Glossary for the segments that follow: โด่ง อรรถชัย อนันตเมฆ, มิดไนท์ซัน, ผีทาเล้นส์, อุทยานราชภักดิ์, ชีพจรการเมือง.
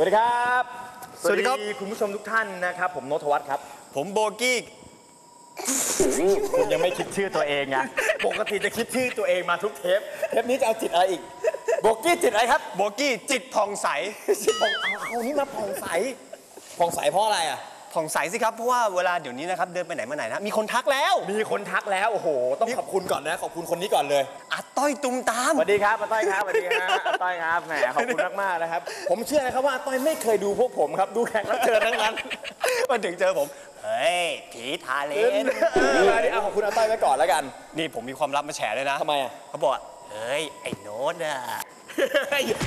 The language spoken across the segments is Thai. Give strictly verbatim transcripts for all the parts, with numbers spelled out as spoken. สวัสดีครับสวัสดีครับคุณผู้ชมทุกท่านนะครับผมโนทวัฒน์ครับผมโบกี้คุณยังไม่คิดชื่อตัวเองไงปกติจะคิดชื่อตัวเองมาทุกเทปเทปนี้จะเอาจิตอะไรอีกโบกี้จิตอะไรครับโบกี้จิตผ่องใสจิตผ่องเอานี่มาผ่องใสผ่องใสเพราะอะไรอ่ะผ่องใสสิครับเพราะว่าเวลาเดี๋ยวนี้นะครับเดินไปไหนมาไหนนะมีคนทักแล้วมีคนทักแล้วโอ้โหต้องขอบคุณก่อนนะขอบคุณคนนี้ก่อนเลยอาต้อยตุ้มตามสวัสดีครับอาต้อยครับสวัสดีครับอาต้อยครับแหมขอบคุณมากมากนะครับผมเชื่อนะครับว่าอาต้อยไม่เคยดูพวกผมครับดูแขกรับเชิญทั้งนั้นมาถึงเจอผมเฮ้ยผีทาเลนเอาของคุณอาต้อยไว้ก่อนแล้วกันนี่ผมมีความลับมาแฉเลยนะทำไมอ่ะเขาบอกเฮ้ยไอ้โน้ตอ่ะ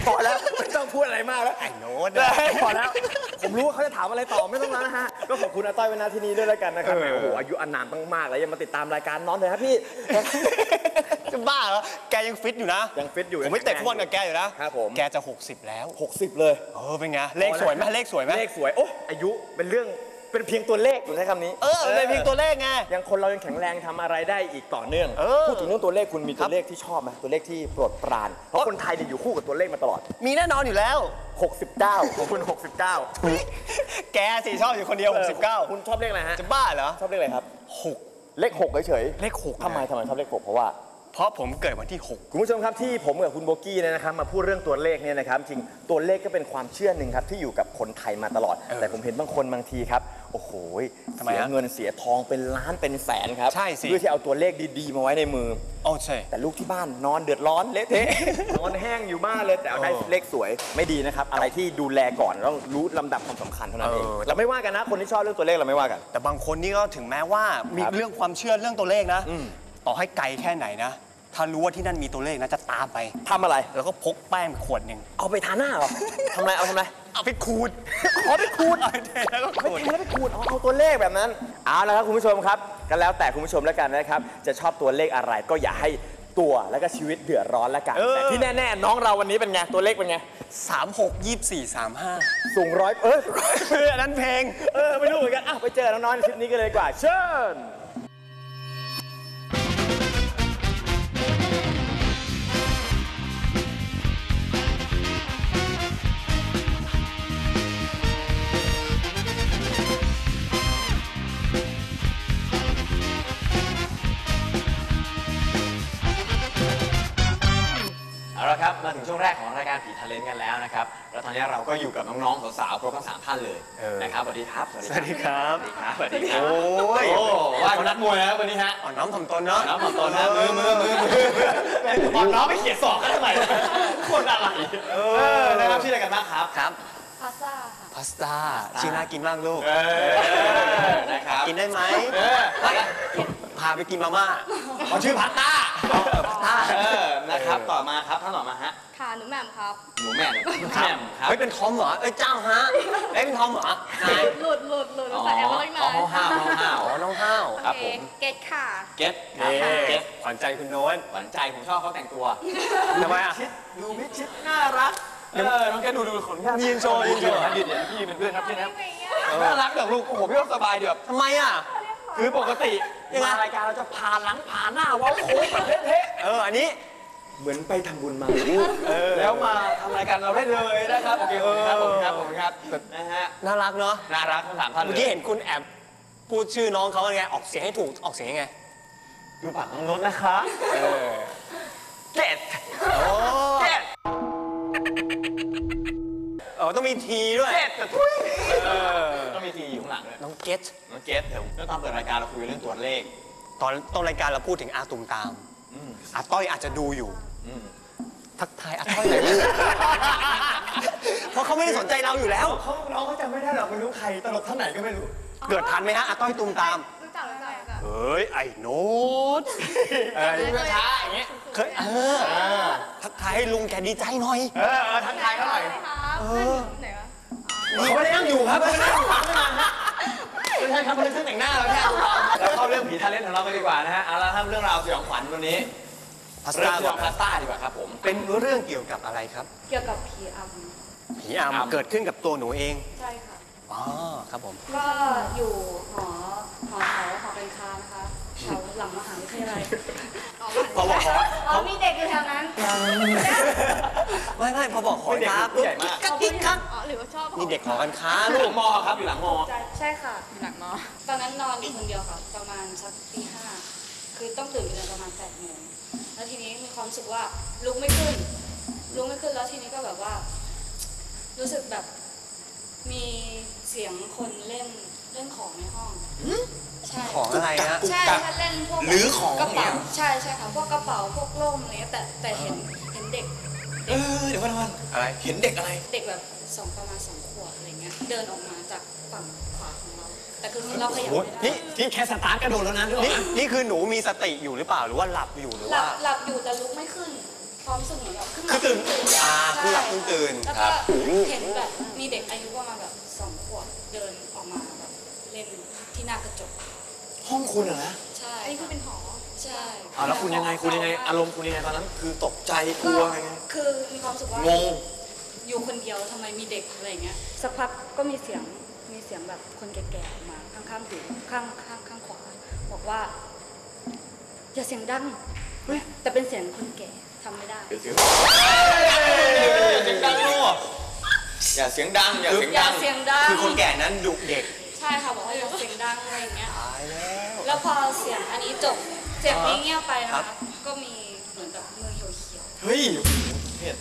พอแล้วไม่ต้องพูดอะไรมากแล้วไอ้โน้ตพอแล้วผมรู้ว่าเขาจะถามอะไรต่อไม่ต้องแล้วนะฮะก็ขอบคุณอาต้อยเวลาที่นี้ด้วยแล้วกันนะครับโอ้โหอายุอานามมากๆแล้วยังมาติดตามรายการน้องเลยครับพี่จะบ้าเหรอแกยังฟิตอยู่นะยังฟิตอยู่ผมไม่เตะฟุตบอลกับแกอยู่นะครับผมแกจะหกสิบแล้วหกสิบเลยเออเป็นไงเลขสวยไหมเลขสวยไหมเลขสวยโอ้อายุเป็นเรื่องเป็นเพียงตัวเลขผมใช้คำนี้เออเป็นเพียงตัวเลขไงยังคนเรายังแข็งแรงทำอะไรได้อีกต่อเนื่องพูดถึงเรื่องตัวเลขคุณมีตัวเลขที่ชอบไหมตัวเลขที่โปรดปรานเพราะคนไทยเนี่ยอยู่คู่กับตัวเลขมาตลอดมีแน่นอนอยู่แล้วหกสิบเก้าของคุณหกสิบเก้าแกสิชอบอยู่คนเดียวหกสิบเก้าคุณชอบเลขอะไรฮะจะบ้าเหรอชอบเลขอะไรครับหกเลขหกเฉยเลขหกทำไมทำไมชอบเลขหกเพราะว่าเพราะผมเกิดวันที่หกคุณผู้ชมครับที่ผมกับคุณโบกี้นะครับมาพูดเรื่องตัวเลขเนี่ยนะครับจริงตัวเลขก็เป็นความเชื่อหนึ่งครับที่อยู่กับคนไทยมาตลอดแต่ผมเห็นบางคนบางทีครับโอ้โหเสียเงินเสียทองเป็นล้านเป็นแสนครับใช่สิด้วยที่เอาตัวเลขดีๆมาไว้ในมือโอ้ใช่แต่ลูกที่บ้านนอนเดือดร้อนเละเทะนอนแห้งอยู่บ้านเลยแต่เอาได้เลขสวยไม่ดีนะครับอะไรที่ดูแลก่อนต้องรู้ลำดับความสำคัญเท่านั้นเองเราไม่ว่ากันนะคนที่ชอบเรื่องตัวเลขเราไม่ว่ากันแต่บางคนนี่ก็ถึงแม้ว่ามีเรื่องความเชื่อเรื่องตัวเลขนะต่อให้ไกลแค่ไหนนะถ้ารู้ว่าที่นั่นมีตัวเลขนะจะตามไปทำอะไรแล้วก็พกแป้งขวดหนึ่งเอาไปทาหน้าหรอทำอะไรเอาทำอะไรเอาไปขูดเอาไปขูดเอาแล้วก็ขูดแล้วไปขูดเอาตัวเลขแบบนั้นเอาละครับคุณผู้ชมครับก็แล้วแต่คุณผู้ชมแล้วกันนะครับจะชอบตัวเลขอะไรก็อย่าให้ตัวแล้วก็ชีวิตเดือดร้อนแล้วกันแต่ที่แน่ๆน้องเราวันนี้เป็นไงตัวเลขเป็นไงสามหกยี่สี่สามห้าสูงร้อยเอออันนั้นเพลงเออไม่รู้เหมือนกันอ่ะไปเจอน้องๆคลิปนี้กันเลยดีกว่าเชิญครับมาถึงช่วงแรกของรายการผีทาเลนต์กันแล้วนะครับแล้วตอนนี้เราก็อยู่กับน้องๆสาวๆครบทั้งสามท่านเลยนะครับสวัสดีครับสวัสดีครับสวัสดีครับสวัสดีครับโอ้ยว่าคนนัดมวยนะวันนี้ฮะอ๋อน้องถ่อมตนเนาะน้องถ่อมตนนะมือมือมือมือน้องไม่เขียนสอบกันทำไมคนอะไรเออนะครับชื่ออะไรกันบ้างครับครับพาสต้าพาสต้าชื่อน่ากินมากลูกนะครับกินได้ไหมพาไปกินมาม่าเขาชื่อพาสต้านะครับต่อมาครับท่านต่อมาฮะค่ะหนูแหม่มครับหนูแหม่มครับเฮ้ยเป็นทอมเหรอเอ้ยเจ้าฮะเอ้ยเป็นทอมเหรอไหนหลุดหลุดหลุดใส่แอปเปิ้ลหน่อยน้องห้าวน้องห้าวน้องห้าวครับผมเกตค่ะเกตเกตหวานใจคุณโน้ตหวานใจผมชอบเขาแต่งตัวทำไมอ่ะดูมิชิดน่ารักเออน้องแกดูดูขนยีนโชว์ยีนโชว์ยืนอย่างพี่เป็นเพื่อนครับพี่นะน่ารักแบบลูกโอ้โหพี่สบายเดือบทำไมอ่ะคือปกติมารายการเราจะพาหลังพาหน้าว้าวโค้งเท่ๆเอออันนี้เหมือนไปทำบุญมาแล้วมาทำรายการเราได้เลยนะครับโอเคครับผมครับผมครับนะฮะน่ารักเนาะน่ารักทั้งสามท่านเมื่อกี้เห็นคุณแอบพูดชื่อน้องเขาไงออกเสียงให้ถูกออกเสียงไงดูปากน้องรถนะคะเจ็ดโอ้เจ็ดเออต้องมีทีด้วยต้องมีทีอยู่ข้างหลังน้องเกตน้องเกตเดี๋ยวตอนเปิดรายการเราคุยเรื่องตัวเลขตอนต้นรายการเราพูดถึงอาตุ่มตามอาต้อยอาจจะดูอยู่ทักทายอาต้อยหน่อยเพราะเขาไม่ได้สนใจเราอยู่แล้วเขาน้องเขาจำไม่ได้หรอกไม่รู้ใครตลกท่านไหนก็ไม่รู้เกิดทันไหมฮะอาต้อยตุ่มตามรู้จักรู้จักเฮ้ยไอ้โน้ตไอ้ลูกค้าอย่างเงี้ยเคยเออทักทายให้ลุงแกดีใจหน่อยเออทักทายเขาหน่อยไหนวะดีเขาได้นั่งอยู่ครับเขาได้นั่งอยู่ข้างหลังไม่ใช่ครับเขาได้เส้นแต่งหน้าแล้วแค่เราเข้าเรื่องผีทาเลนต์ของเราไปดีกว่านะฮะเอาละทำเรื่องราวสยองขวัญวันนี้พาสต้าพาสต้าดีกว่าครับผมเป็นเรื่องเกี่ยวกับอะไรครับเกี่ยวกับผีอำผีอำเกิดขึ้นกับตัวหนูเองใช่ค่ะอ๋อครับผมก็อยู่หอหอแถวหอเป็นคานะคะแถวหลังมหาวิทยาลัยพอบอกหอมีเด็กอยู่แถวนั้น ไม่ไม่พอบอกขอค้าปุ๊บกระติ๊กครับหรือว่าชอบมีเด็กขอการค้าลูกมอครับอยู่หลังมอใช่ค่ะอยู่หลังมอตอนนั้นนอนอยู่คนเดียวค่ะประมาณสักตีห้าคือต้องตื่นกันประมาณแปดโมงแล้วทีนี้มีความรู้สึกว่าลุกไม่ขึ้นลุกไม่ขึ้นแล้วทีนี้ก็แบบว่ารู้สึกแบบมีเสียงคนเล่นเล่นของในห้องของอะไรนะใช่ถ้าเล่นพวกหรือของกระเป๋าใช่ใช่ค่ะพวกกระเป๋าพวกล่มอะไรเงี้ยแต่แต่เห็นเห็นเด็กเออเดี๋ยววันวันอะไรเห็นเด็กอะไรเด็กแบบสองประมาณสองขวบอะไรเงี้ยเดินออกมาจากฝั่งขวาของเราแต่คือเราขยับไม่ได้นี่นี่แค่สตาร์ทกระโดดแล้วนะนี่นี่คือหนูมีสติอยู่หรือเปล่าหรือว่าหลับอยู่หรือว่าหลับอยู่แต่ลุกไม่ขึ้นพร้อมสมองแบบคือตื่นอ่าคือหลับตื่นแล้วก็เห็นแบบมีเด็กอายุประมาณแบบสองขวบเดินออกมาแบบเล่นที่หน้ากระจกห้องคุณเหรอใช่อันนี้คือเป็นหอใช่แล้วคุณยังไงคุณยังไงอารมณ์คุณยังไงตอนนั้นคือตกใจกลัวไงคือมีความรู้สึกว่างงอยู่คนเดียวทำไมมีเด็กอะไรเงี้ยสักพักก็มีเสียงมีเสียงแบบคนแก่ๆมาข้างๆหูข้างข้างข้างขวาบอกว่าอย่าเสียงดังแต่เป็นเสียงคนแก่ทำไม่ได้อย่าเสียงดังลูกอย่าเสียงดังอย่าเสียงดังคือคนแก่นั้นดุเด็กใช่ค่ะบอกว่าอย่าเสียงดังอะไรเงี้ยแล้วพอเสียงอันนี้จบเสียงนี้เงียบไปนะคะก็มีเหมือนแบบมือเหี่ยวเขียวเฮ้ยเห็น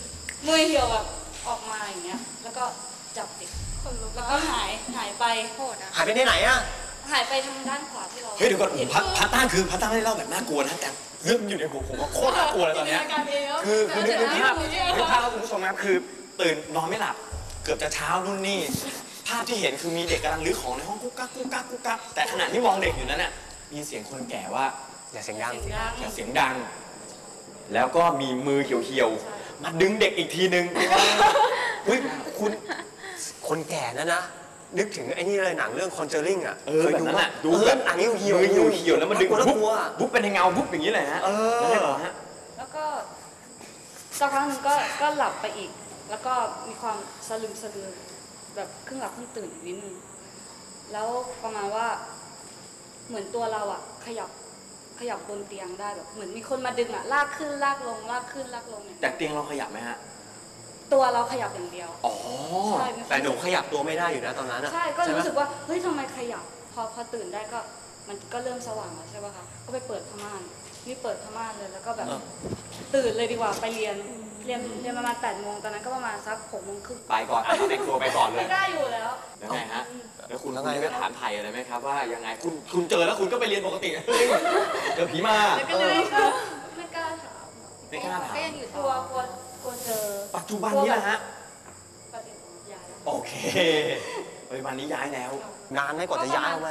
มือเหี่ยวแบบออกมาอย่างเงี้ยแล้วก็จับเด็กคนลุกแล้วก็หายหายไปโคตรอ่ะหายไปที่ไหนอ่ะหายไปทางด้านขวาที่เราเฮ้ยเดี๋ยวก่อนผมพักพักตั้งคือพักตั้งไม่ได้เล่าแบบน่ากลัวนะแต่เรื่องอยู่ในหัวผมว่าโคตรน่ากลัวเลยตอนนี้คือคือนึกภาพนึกภาพว่าคุณผู้ชมครับคือตื่นนอนไม่หลับเกือบจะเช้านู่นนี่ภาพที่เห็นคือมีเด็กกำลังรื้อของในห้องกุ๊กกั๊กกุ๊กกั๊กกุ๊กกั๊กแต่ขณะที่มองเด็กอยู่นั้นน่ะมีเสียงคนแก่ว่าอย่าเสียงดังอย่าเสียงดังแล้วก็มีมือเหี่ยวๆมาดึงเด็กอีกทีนึงอุ้ยคุณคนแก่นะนะนึกถึงไอ้นี่เลยหนังเรื่องคอนเจอริ่งอ่ะเคยดูมั้ยดูแบบอันนี้เหี่ยวเหี่ยวแล้วมันดึงบุ๊บบุ๊บเป็นเงาบุ๊บอย่างนี้เลยฮะแล้วก็สักครั้งนึงก็ก็หลับไปอีกแล้วก็มีความสะลึมสะลือแบบครึ่งหลับครึ่งตื่นนิดนึงแล้วประมาณว่าเหมือนตัวเราอะขยับขยับบนเตียงได้แบบเหมือนมีคนมาดึงอะลากขึ้นลากลงลากขึ้นลากลงเนี่ยแต่เตียงเราขยับไหมฮะตัวเราขยับอย่างเดียวอ๋อแต่หนูขยับตัวไม่ได้อยู่นะตอนนั้นอะใช่ก็รู้สึกว่าเฮ้ยทำไมขยับพอพอตื่นได้ก็มันก็เริ่มสว่างแล้วใช่ป่ะคะก็ไปเปิดผ้าม่านนี่เปิดผ้าม่านเลยแล้วก็แบบตื่นเลยดีกว่าไปเรียนเรียนเรียนประมาณแปดโมงตอนนั้นก็ประมาณสักหกโมงครึ่งไปก่อนตอนในครัวไปก่อนเลยไม่ได้อยู่แล้วแล้วไงฮะแล้วคุณแล้วไงไปถามไทยอะไรไหมครับว่ายังไงคุณคุณเจอแล้วคุณก็ไปเรียนปกติเจอผีมาก็เลยไม่กล้าถามไม่กล้าถามก็ยังอยู่ตัวกลัวกลัวเจอปัจจุบันนี้แหละฮะปัจจุบันย้ายโอเคปัจจุบันนี้ย้ายแล้วนานไหมกว่าจะย้ายไป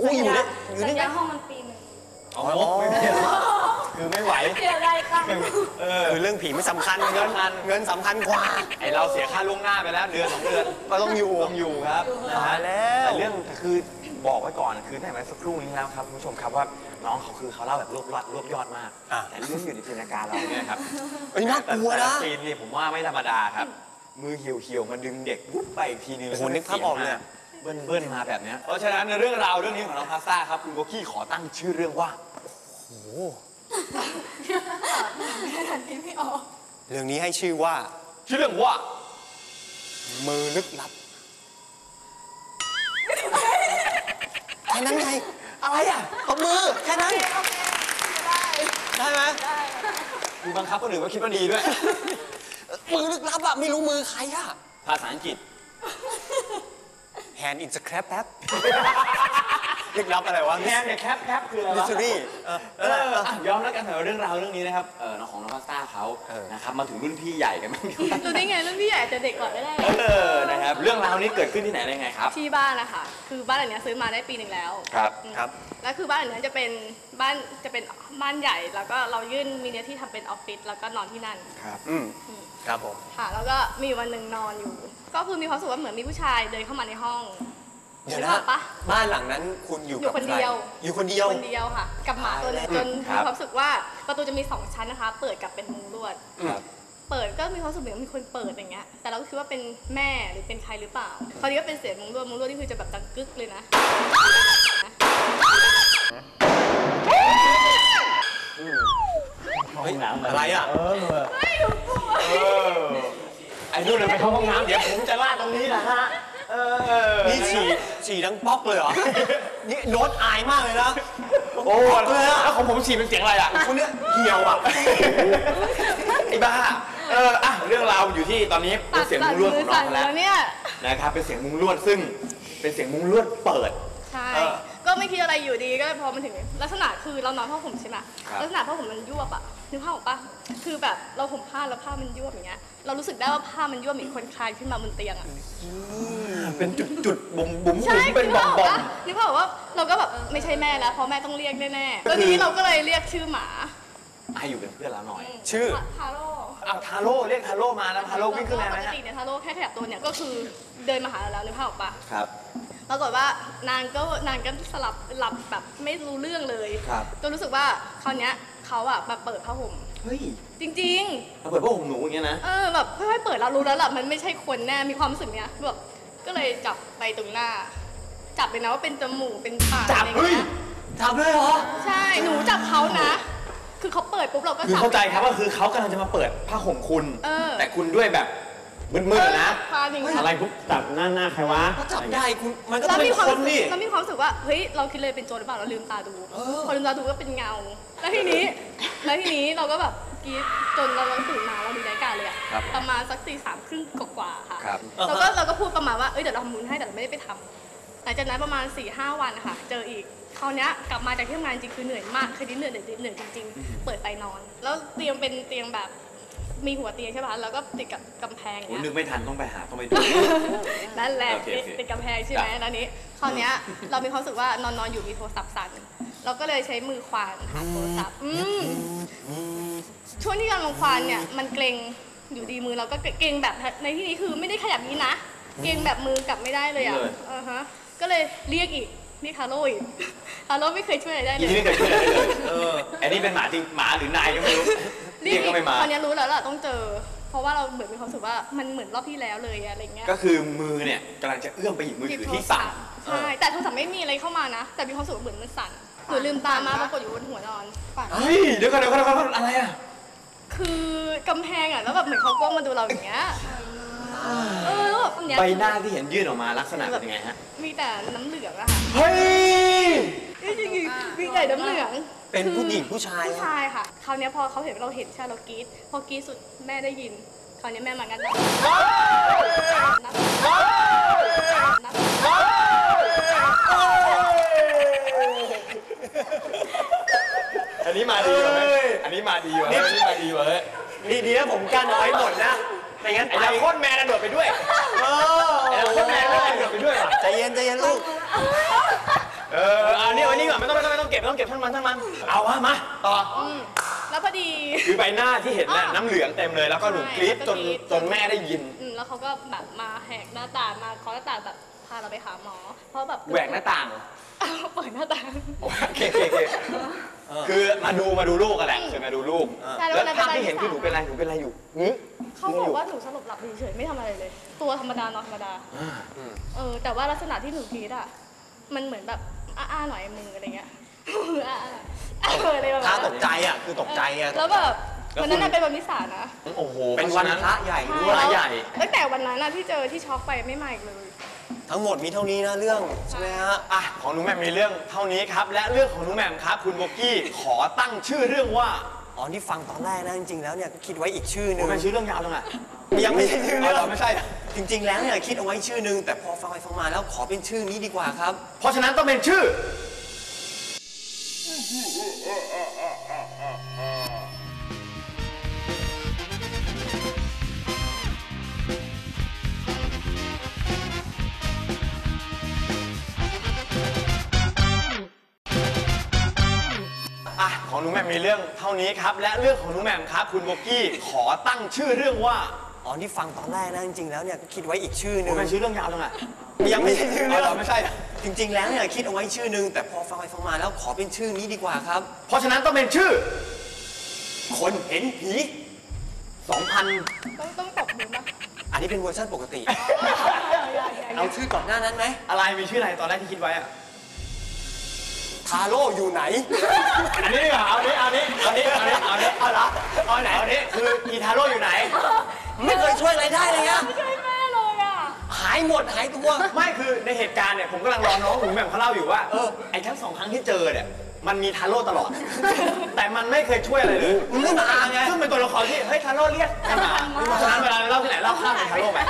อุ้ยอยู่เนี่ยอยู่ในห้องมันปีนึงอ๋อไม่เปลี่ยนคือไม่ไหวเสียอะไรค่ะคือเรื่องผีไม่สำคัญเงินเงินสำคัญกว่าไอเราเสียค่าล่วงหน้าไปแล้วเดือนสองเดือนก็ต้องอยู่ต้องอยู่ครับแล้วเรื่องคือบอกไว้ก่อนคือในเมื่อสักครู่นี้แล้วครับคุณผู้ชมครับว่าน้องเขาคือเขาเล่าแบบรวบรัดรวบยอดมากแต่เรื่องอยู่ในจินตนาการเราเนี่ยครับน่ากลัวนะซีนนี่ผมว่าไม่ธรรมดาครับมือเหี่ยวเหี่ยวมาดึงเด็กปุ๊บไปทีนึงคนนึกภาพออกเลยเบิ้ลเบิ้ลมาแบบนี้เพราะฉะนั้นในเรื่องราวเรื่องนี้ของน้องพาซ่าครับคุณโบกี้ขอตั้งชื่อเรื่องว่าโอ้โหเรื่องนี้ให้ชื่อว่าชื่อเรื่องว่ามือลึกลับแค่นั้นไงอะไรอ่ะตบมือแค่นั้นได้ไหมได้ดูบังคับคนอื่นว่าคิดว่าดีด้วยมือลึกลับอ่ะไม่รู้มือใครอ่ะภาษาอังกฤษ hand in the crab แป๊บลึกลับอะไรวะแคปเนี่ยแคปแคปคืออะไรวะมิสซิลี่ย้อมแล้วกันเถอะเรื่องราวเรื่องนี้นะครับน้องของน้องพาซ่าเขานะครับมาถึงรุ่นพี่ใหญ่กันบ้างรู้ได้ไงรุ่นพี่ใหญ่จะเด็กกว่าได้เออนะครับเรื่องราวนี้เกิดขึ้นที่ไหนได้ไงครับที่บ้านนะคะคือบ้านหลังนี้ซื้อมาได้ปีหนึ่งแล้วครับครับแล้วคือบ้านหลังนี้จะเป็นบ้านจะเป็นบ้านใหญ่แล้วก็เรายื่นมีเนื้อที่ทำเป็นออฟฟิศแล้วก็นอนที่นั่นครับอืมครับผมค่ะแล้วก็มีวันหนึ่งนอนอยู่ก็คือมีความรู้สึกว่าเหมือนมีผู้ชายเดินเข้ามาในห้องเดี๋ยวนะบ้านหลังนั้นคุณอยู่กับคนเดียวอยู่คนเดียวคนเดียวค่ะกับหมาตัวนึงจนมีความรู้สึกว่าประตูจะมีสองชั้นนะคะเปิดกับเป็นมุ้งลวดเปิดก็มีความรู้สึกเหมือนมีคนเปิดอย่างเงี้ยแต่เราคิดว่าเป็นแม่หรือเป็นใครหรือเปล่าคราวนี้ก็เป็นเสียงมุ้งลวดมุ้งลวดนี่คือจะแบบดังกึกเลยนะอะไรอ่ะไม่รู้ตัว นู่นเลยไปเข้าห้องน้ำเดี๋ยวผมจะลาดตรงนี้แหละฮะเออนี่ฉี่ฉี่ดังป๊อกเลยเหรอนี่โน้ตอายมากเลยนะโอ้แล้วของผมฉี่เป็นเสียงอะไรอ่ะคนเนี้ยเหี่ยวอ่ะไอ้บ้าเอออ่ะเรื่องราวอยู่ที่ตอนนี้เป็นเสียงมุ้งลวดของน้องแล้วนะครับเป็นเสียงมุ้งลวดซึ่งเป็นเสียงมุ้งลวดเปิดใช่ก็ไม่คิดอะไรอยู่ดีก็พอมันถึงลักษณะคือเรานอนผ้าห่มใช่ไหมลักษณะผ้าห่มมันยวบอ่ะนึกภาพออกปะคือแบบเราห่มผ้าแล้วผ้ามันยวบอย่างเงี้ยเรารู้สึกได้ว่าผ้ามันยวบเหมือนคนคลานขึ้นมาบนเตียงอ่ะเป็นจุดจุดบุ๋มบุ๋มเป็นบ่อมบ่อมนึกภาพออกว่าเราก็แบบไม่ใช่แม่แล้วเพราะแม่ต้องเรียกแน่ๆตอนนี้เราก็เลยเรียกชื่อหมาให้อยู่เป็นเพื่อนเราหน่อยชื่อทาโร่เอาทาโร่เรียกทาโร่มาแล้วทาโร่วิ่งขึ้นมาปกติเนี่ยทาโร่แค่แถบตัวเนี่ยก็คือเดินมาหาเราแล้วนึกภาพออกปะครับปรากฏว่านางก็นางก็สลับหลับแบบไม่รู้เรื่องเลยจนรู้สึกว่าคราวนี้เขาอะมาเปิดผ้าห่มเฮ้ยจริงๆมาเปิดผ้าห่มหนูอย่างเงี้ยนะเออแบบค่อยๆเปิดเรารู้แล้วแหละมันไม่ใช่คนแน่มีความรู้สึกเนี้ยแบบก็เลยจับไปตรงหน้าจับเลยนะว่าเป็นจมูกเป็นปากจับเฮ้ยจับเลยเหรอใช่หนูจับเขานะคือเขาเปิดปุ๊บเราก็จับเข้าใจครับว่าคือเขากำลังจะมาเปิดผ้าห่มคุณแต่คุณด้วยแบบมืดๆนะอะไรพวกจับหน้าหน้าใครวะจับได้คุณมันก็เป็นคนนี่เรามีความรู้สึกว่าเฮ้ยเราคิดเลยเป็นโจรหรือเปล่าเราลืมตาดูพอลืมตาดูก็เป็นเงาแล้วทีนี้แล้วทีนี้เราก็แบบกรี๊ดจนเราตื่นมาเรามีรายการเลยอะประมาณสักตีสามครึ่งกว่าๆค่ะเราก็เราก็พูดประมาณว่าเอ้ยเดี๋ยวเราทำบุญให้แต่เราไม่ได้ไปทำหลังจากนั้นประมาณสี่ห้าวันค่ะเจออีกคราวนี้กลับมาจากที่ทำงานจริงคือเหนื่อยมากคือดิ้นเหนื่อยเหนื่อยจริงๆเปิดไปนอนแล้วเตียงเป็นเตียงแบบมีหัวเตียงใช่ป่ะแล้วก็ติดกับกำแพงเนี่ยนึกไม่ทันต้องไปหาต้องไปดูนั่นแหละติดกำแพงใช่ไหมแล้วนี้คราวนี้เรามีความรู้สึกว่านอนนอนอยู่มีโทรศัพท์สั่นเราก็เลยใช้มือควานหาโทรศัพท์ช่วงที่การลงควานเนี่ยมันเกร็งอยู่ดีมือเราก็เกร็งแบบในที่นี้คือไม่ได้ขยับนี้นะเกร็งแบบมือกลับไม่ได้เลยอ่ะก็เลยเรียกอีกนี่ทาโร่ทาโร่ไม่เคยช่วยอะไรได้เลยไม่เคยช่วยอะไรเลยเอออันนี้เป็นหมาจริงหมาหรือนายก็ไม่รู้เรียกก็ไม่มาตอนนี้รู้แล้วล่ะต้องเจอเพราะว่าเราเหมือนมีความรู้สึกว่ามันเหมือนรอบที่แล้วเลยอะไรเงี้ยก็คือมือเนี่ยกำลังจะเอื้อมไปหยิบมือถือที่สั่นใช่แต่โทรศัพท์ไม่มีอะไรเข้ามานะแต่มีความรู้สึกเหมือนมันสั่นหรือลืมตามาปรากฏอยู่บนหัวนอนฝันเฮ้ยเดี๋ยวก่อนเดี๋ยวก่อนอะไรอ่ะคือกำแพงอ่ะแล้วแบบเหมือนเขาก้มมาดูเราอย่างเงี้ยใบหน้าที่เห็นยื่นออกมาลักษณะเป็นยังไงฮะมีแต่น้ำเหลืองอะค่ะเฮ้ยจริงๆมีแต่น้ำเหลืองเป็นผู้หญิงผู้ชายผู้ชายค่ะคราวนี้พอเขาเห็นเราเห็นใช่เรากรี๊ดพอกรี๊ดสุดแม่ได้ยินคราวนี้แม่มางัดนะอันนี้มาดีวะอันนี้มาดีวะอันนี้มาดีวะดีดีนะผมกั้นเอาไว้หมดนะไอ้เราโคตรแมนโดดไปด้วยไอ้เราโคตรแมนโดดไปด้วยใจเย็นใจเย็นลูกเอออันนี้วันนี้ก่อนไม่ต้องไม่ต้องไม่ต้องเก็บไม่ต้องเก็บทั้งมันทั้งมันเอาฮะมาต่อแล้วพอดีคือใบหน้าที่เห็นน่ะน้ำเหลืองเต็มเลยแล้วก็หนูกรี๊ดจนจนแม่ได้ยินแล้วเขาก็แบบมาแหกหน้าต่างมาเคาะหน้าต่างแบบพาเราไปหาหมอเพราะแบบแหวกหน้าต่างเปิดหน้าต่างโอเคโอเคคือมาดูมาดูลูกกันแหละคือมาดูลูกแล้วภาพที่เห็นคือหนูเป็นอะไรหนูเป็นอะไรอยู่เขาบอกว่าหนูสลบหลับเฉยๆไม่ทำอะไรเลยตัวธรรมดานอนธรรมดาเออแต่ว่าลักษณะที่หนูกรี๊ดอ่ะมันเหมือนแบบอ้าๆหน่อยมืออะไรเงี้ยมืออ้าอะไรแบบนั้นตกใจอ่ะคือตกใจอ่ะแล้วแบบวันนั้นเป็นวันวิสาขนะโอ้โหเป็นวันพระใหญ่วันใหญ่ตั้งแต่วันนั้นที่เจอที่ช็อกไปไม่มาอีกเลยทั้งหมดมีเท่านี้นะเรื่องใช่ไหมฮะอ่ะของหนูแหม่มมีเรื่องเท่านี้ครับและเรื่องของหนูแหม่มครับคุณโบกี้ขอตั้งชื่อเรื่องว่าอ๋อที่ฟังตอนแรกนะจริงๆแล้วเนี่ยคิดไว้อีกชื่อนึงเป็นชื่อเรื่องยาวตรงไหนยังไม่ใช่ชื่อเรื่องไม่ใช่จริงๆแล้วเนี่ยคิดเอาไว้ชื่อนึงแต่พอฟังไปฟังมาแล้วขอเป็นชื่อนี้ดีกว่าครับเพราะฉะนั้นต้องเป็นชื่อของหนูแหม่มมีเรื่องเท่านี้ครับและเรื่องของหนูแหม่มครับคุณโบกี้ขอตั้งชื่อเรื่องว่าอ๋อที่ฟังตอนแรกนะจริงๆแล้วเนี่ยคิดไว้อีกชื่อนึงเป็นชื่อเรื่องยาวตรงไหนยังไม่ใช่ชื่อเรื่องไม่ใช่จริงๆแล้วเนี่ยคิดเอาไว้ชื่อนึงแต่พอฟังไปฟังมาแล้วขอเป็นชื่อนี้ดีกว่าครับเพราะฉะนั้นต้องเป็นชื่อคนเห็นผีสองพันต้องต้องตบมือมาอันนี้เป็นเวอร์ชันปกติเอาชื่อก่อนหน้านั้นไหมอะไรมีชื่ออะไรตอนแรกที่คิดไว้อะทาโร่อยู่ไหนอันนี้เอานี้เอานี้เอานี้เอานี้เอานี้เอาละเอาไหนเอานี้คืออีทาโร่อยู่ไหน ไม่เคยช่วยอะไรได้เลยอะไม่ช่วยแม่เลยอะหายหมดหายตัวไม่คือในเหตุการณ์เนี่ยผมกำลังรอน้องผมแบบเขาเล่าอยู่ว่าเออไอ้ทั้งสองครั้งที่เจอเนี่ยมันมีทาโร่ตลอดแต่มันไม่เคยช่วยอะไรเลยไม่มาไงซึ่งเป็นตัวละครที่เฮ้ยทาโร่เรียกไม่มาร้านเวลาเราเล่าที่ไหนเล่าข้ามทาโร่ไป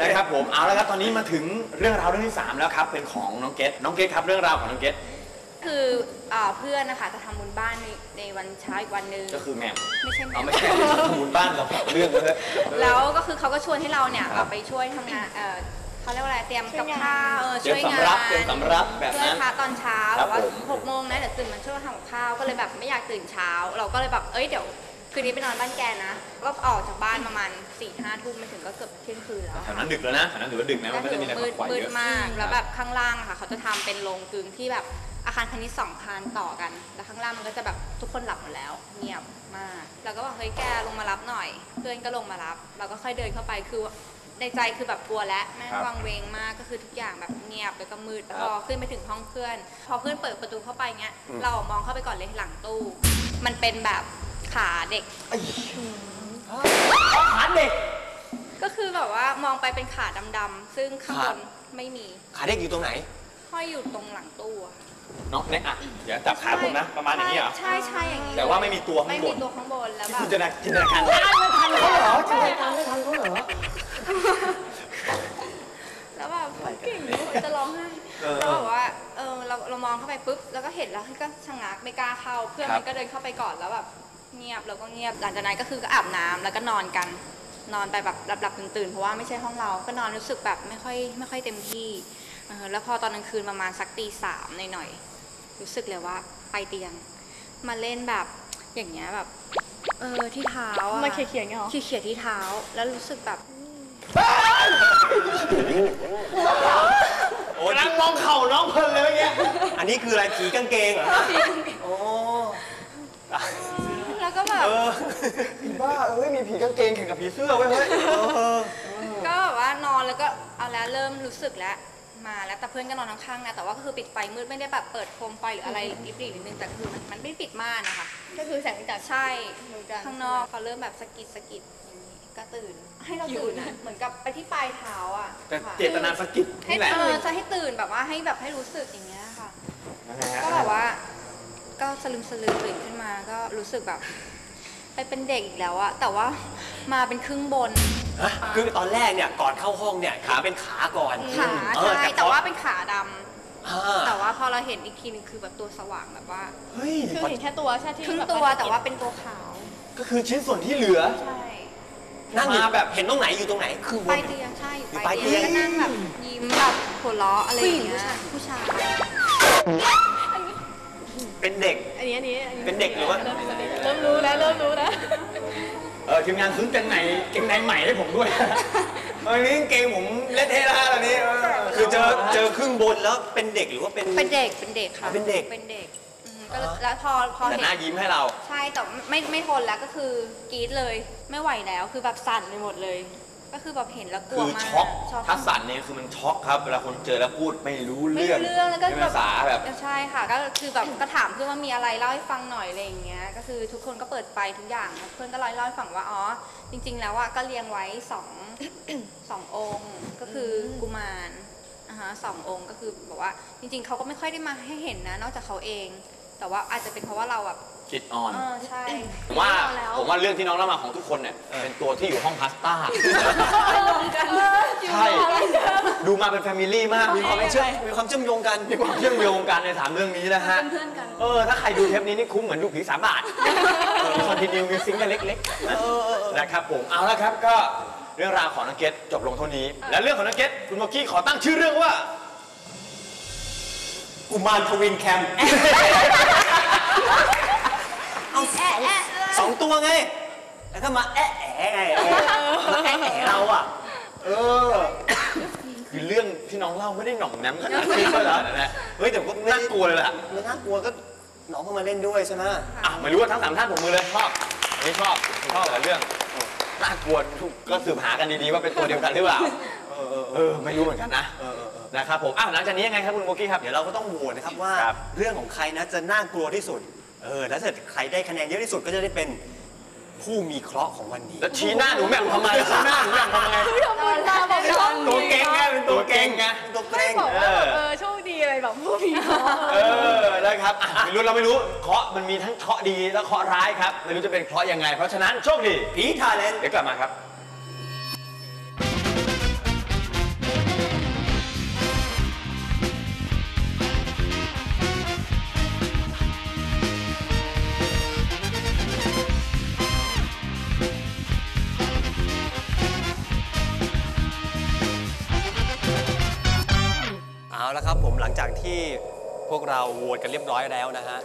นะครับผมเอาแล้วครับตอนนี้มาถึงเรื่องราวเรื่องที่สามแล้วครับเป็นของน้องเกดน้องเกดครับเรื่องราวของน้องเกดคือเพื่อนนะคะจะทำบุญบ้านในวันเช้าอีกวันนึงก็คือแม่ไม่ใช่ไม่ใช่บุญบ้านเราเรื่องเลยแล้วก็คือเขาก็ชวนให้เราเนี่ยไปช่วยทำงานเขาเรียกว่าอะไรเตรียมกับข้าวช่วยงานเตรียมสำรับแบบนั้นค่ะตอนเช้าแบบว่าหกโมงนะเดี๋ยวตื่นมาช่วยทำกับข้าวก็เลยแบบไม่อยากตื่นเช้าเราก็เลยแบบเอ้ยเดี๋ยวคืนนี้ไปนอนบ้านแกนะก็ออกจากบ้านประมาณสี่ห้าทุ่มมาถึงก็เกือบเที่ยงคืนแล้วแถวนั้นดึกแล้วนะแถวนั้นถือว่าดึกนะมันไม่ได้มีอะไรมืดมืดมากแล้วแบบข้างล่างค่ะเขาจะทำเป็นโรงกลึงที่แบบอาคารคณิตสองอาคารต่อกันแล้วข้างล่างมันก็จะแบบทุกคนหลับหมดแล้วเงียบมากเราก็บอกเฮ้ยแกลงมารับหน่อยเพื่อนก็ลงมารับเราก็ค่อยเดินเข้าไปคือในใจคือแบบกลัวและแม่วังเวงมากก็คือทุกอย่างแบบเงียบแล้วก็มืดพอขึ้นไปถึงห้องเพื่อนพอเพื่อนเปิดประตูเข้าไปเงี้ยเรามองเข้าไปก่อนเลยหลังตู้มันเป็นแบบขาเด็กขาเด็กก็คือแบบว่ามองไปเป็นขาดำๆซึ่งข้างบนไม่มีขาเด็กอยู่ตรงไหนห้อยอยู่ตรงหลังตู้เนาะเนี่ยอ่ะเดี๋ยวจับขาผมนะประมาณอย่างนี้เหรอใช่ใช่อย่างนี้แต่ว่าไม่มีตัวข้างบนไม่มีตัวข้างบนแล้วแบบจินตนาการจินตนาการไม่ทันเขาเหรอจินตนาการไม่ทันเขาเหรอแล้วแบบเก่งจะร้องไห้แล้วแบบว่าเออเราเรามองเข้าไปปุ๊บแล้วก็เห็นแล้วก็ชะงักไม่กล้าเข้าเพื่อนมันก็เดินเข้าไปก่อนแล้วแบบเงียบเราก็เงียบหลังจากนั้นก็คือก็อาบน้ำแล้วก็นอนกันนอนไปแบบหลับๆตื่นๆเพราะว่าไม่ใช่ห้องเราก็นอนรู้สึกแบบไม่ค่อยไม่ค่อยเต็มที่แล้วพอตอนกลางคืนประมาณสักตีสามหน่อยๆรู้สึกเลยว่าไปเตียงมาเล่นแบบอย่างเงี้ยแบบเออที่เท้าอะมาเขี่ยเขี่ยเงี้ยหรอเขี่ยเขี่ยที่เท้าแล้วรู้สึกแบบโอ้ยนั่งมองเข่าน้องเพลินเลยเงี้ยอันนี้คืออะไรผีกางเกงเหรอโอ้แล้วก็แบบบ้าเอ้ยมีผีกางเกงแข่งกับผีเสื้อไว้เฮ้ยก็แบบว่านอนแล้วก็เอาแล้วเริ่มรู้สึกแล้วมาแล้วแต่เพื่อนก็นอนข้างๆนะแต่ว่าก็คือปิดไฟมืดไม่ได้แบบเปิดโคมไฟหรืออะไรริบหรี่นิดนึงแต่คือมันไม่ปิดม่านนะคะก็คือแสงจากใช่ข้างนอกเขาเริ่มแบบสะกิดสะกิดอย่างนี้ก็ตื่นให้เราตื่นเหมือนกับไปที่ปลายเท้าอ่ะแต่เจตนาสะกิดให้แหละจะให้ตื่นแบบว่าให้แบบให้รู้สึกอย่างเงี้ยค่ะก็แบบว่าก็สลึมสลือตื่นขึ้นมาก็รู้สึกแบบไปเป็นเด็กอีกแล้วอะแต่ว่ามาเป็นครึ่งบนคือตอนแรกเนี่ยก่อนเข้าห้องเนี่ยขาเป็นขาก่อนขาใช่แต่ว่าเป็นขาดำแต่ว่าพอเราเห็นอีกทีนึงคือแบบตัวสว่างแบบว่าคือเห็นแค่ตัวใช่ที่ครึ่งตัวแต่ว่าเป็นตัวขาวก็คือชิ้นส่วนที่เหลือใช่นั่งมาแบบเห็นตรงไหนอยู่ตรงไหนคือไปเตียงใช่อยู่ไปเตียงนั่งแบบยิ้มแบบหัวเราะอะไรอย่างเงี้ยผู้ชายเป็นเด็กอันนี้อันนี้เป็นเด็กหรือว่าเริ่มรู้แล้วเริ่มรู้แล้วเออทีมงานซื้อเกงในเกงในใหม่ให้ผมด้วยตอนนี้เกงผมเละเทะแล้วตอนนี้คือเจอเจอครึ่งบนแล้วเป็นเด็กหรือว่าเป็นเป็นเด็กเป็นเด็กค่ะเป็นเด็กเป็นเด็กก็แล้วพอพอเห็นหน้ายิ้มให้เราใช่แต่ไม่ไม่ทนแล้วก็คือกรี๊ดเลยไม่ไหวแล้วคือแบบสั่นไปหมดเลยก็คือแบบเห็นแล้วกลัวมากช็อกถ้าสั่นเนี่ยคือมันช็อกครับเวลาคนเจอแล้วพูดไม่รู้เรื่องไม่รู้เรื่องแล้วก็ภาษาแบบใช่ค่ะก็คือแบบก็ถามเพื่อนว่ามีอะไรเล่าให้ฟังหน่อยอะไรอย่างเงี้ยก็คือทุกคนก็เปิดไปทุกอย่างเพื่อนก็เล่าเล่าให้ฟังว่าอ๋อจริงๆแล้วอ่ะก็เรียงไว้สองสององค์ก็คือกุมารอ่ะฮะสององค์ก็คือบอกว่าจริงๆเขาก็ไม่ค่อยได้มาให้เห็นนะนอกจากเขาเองแต่ว่าอาจจะเป็นเพราะว่าเราแบบคิดออนใช่ผมว่าผมว่าเรื่องที่น้องเล่ามาของทุกคนเนี่ยเป็นตัวที่อยู่ห้องพาสต้าใช่ดูมาเป็นแฟมิลี่มากมีความเชื่อมมีความเชื่อมโยงกันมีความเชื่อมโยงกันในสามเรื่องนี้นะฮะเพื่อนกันเออถ้าใครดูเทปนี้นี่คุ้มเหมือนดูผีสามบาทคอนติเนียลมิวสิคกันเล็กๆนะครับผมเอาละครับก็เรื่องราวของนักเก็ตจบลงเท่านี้และเรื่องของนักเก็ตคุณโมกี้ขอตั้งชื่อเรื่องว่ากุมารทวินแคมเอาสองตัวไงแล้วก็มาแอะแอะมาแอะแอะเราอ่ะเออคือเรื่องที่น้องเล่าไม่ได้หน่องแนมขนาดนี้ก็แล้วนะเฮ้ยแต่ก็น่ากลัวเลยล่ะน่ากลัวก็น้องเข้ามาเล่นด้วยใช่ไหมอ่ะไม่รู้ว่าทั้งสามท่านผมมือเลยชอบไม่ชอบชอบกับเรื่องน่ากลัวก็สืบหากันดีๆว่าเป็นตัวเดียวกันหรือเปล่าเออไม่รู้เหมือนกันนะนะครับผมอ้าวหลังจากนี้ยังไงครับคุณโมกี้ครับเดี๋ยวเราก็ต้องโหวตนะครับว่าเรื่องของใครนะจะน่ากลัวที่สุดเออถ้าเกิดใครได้คะแนนเยอะที่สุดก็จะได้เป็น ผู้มีเคราะห์ของวันนี้แล้วชี้หน้าหนูแหม่มทำไมชี้หน้าหนูแหม่มทำไมตัวเก่งไงเป็นตัวเก่งไงตัวเก่งเออเออโชคดีอะไรแบบผู้มีเคราะห์เออแล้วครับไม่รู้เราไม่รู้เคราะห์มันมีทั้งเคราะห์ดีและเคราะห์ร้ายครับไม่รู้จะเป็นเคราะห์ยังไงเพราะฉะนั้นโชคดีผีทาเลนต์เดี๋ยวกลับมาครับนะครับผมหลังจากที่พวกเราโหวตกันเรียบร้อยแล้วนะฮะ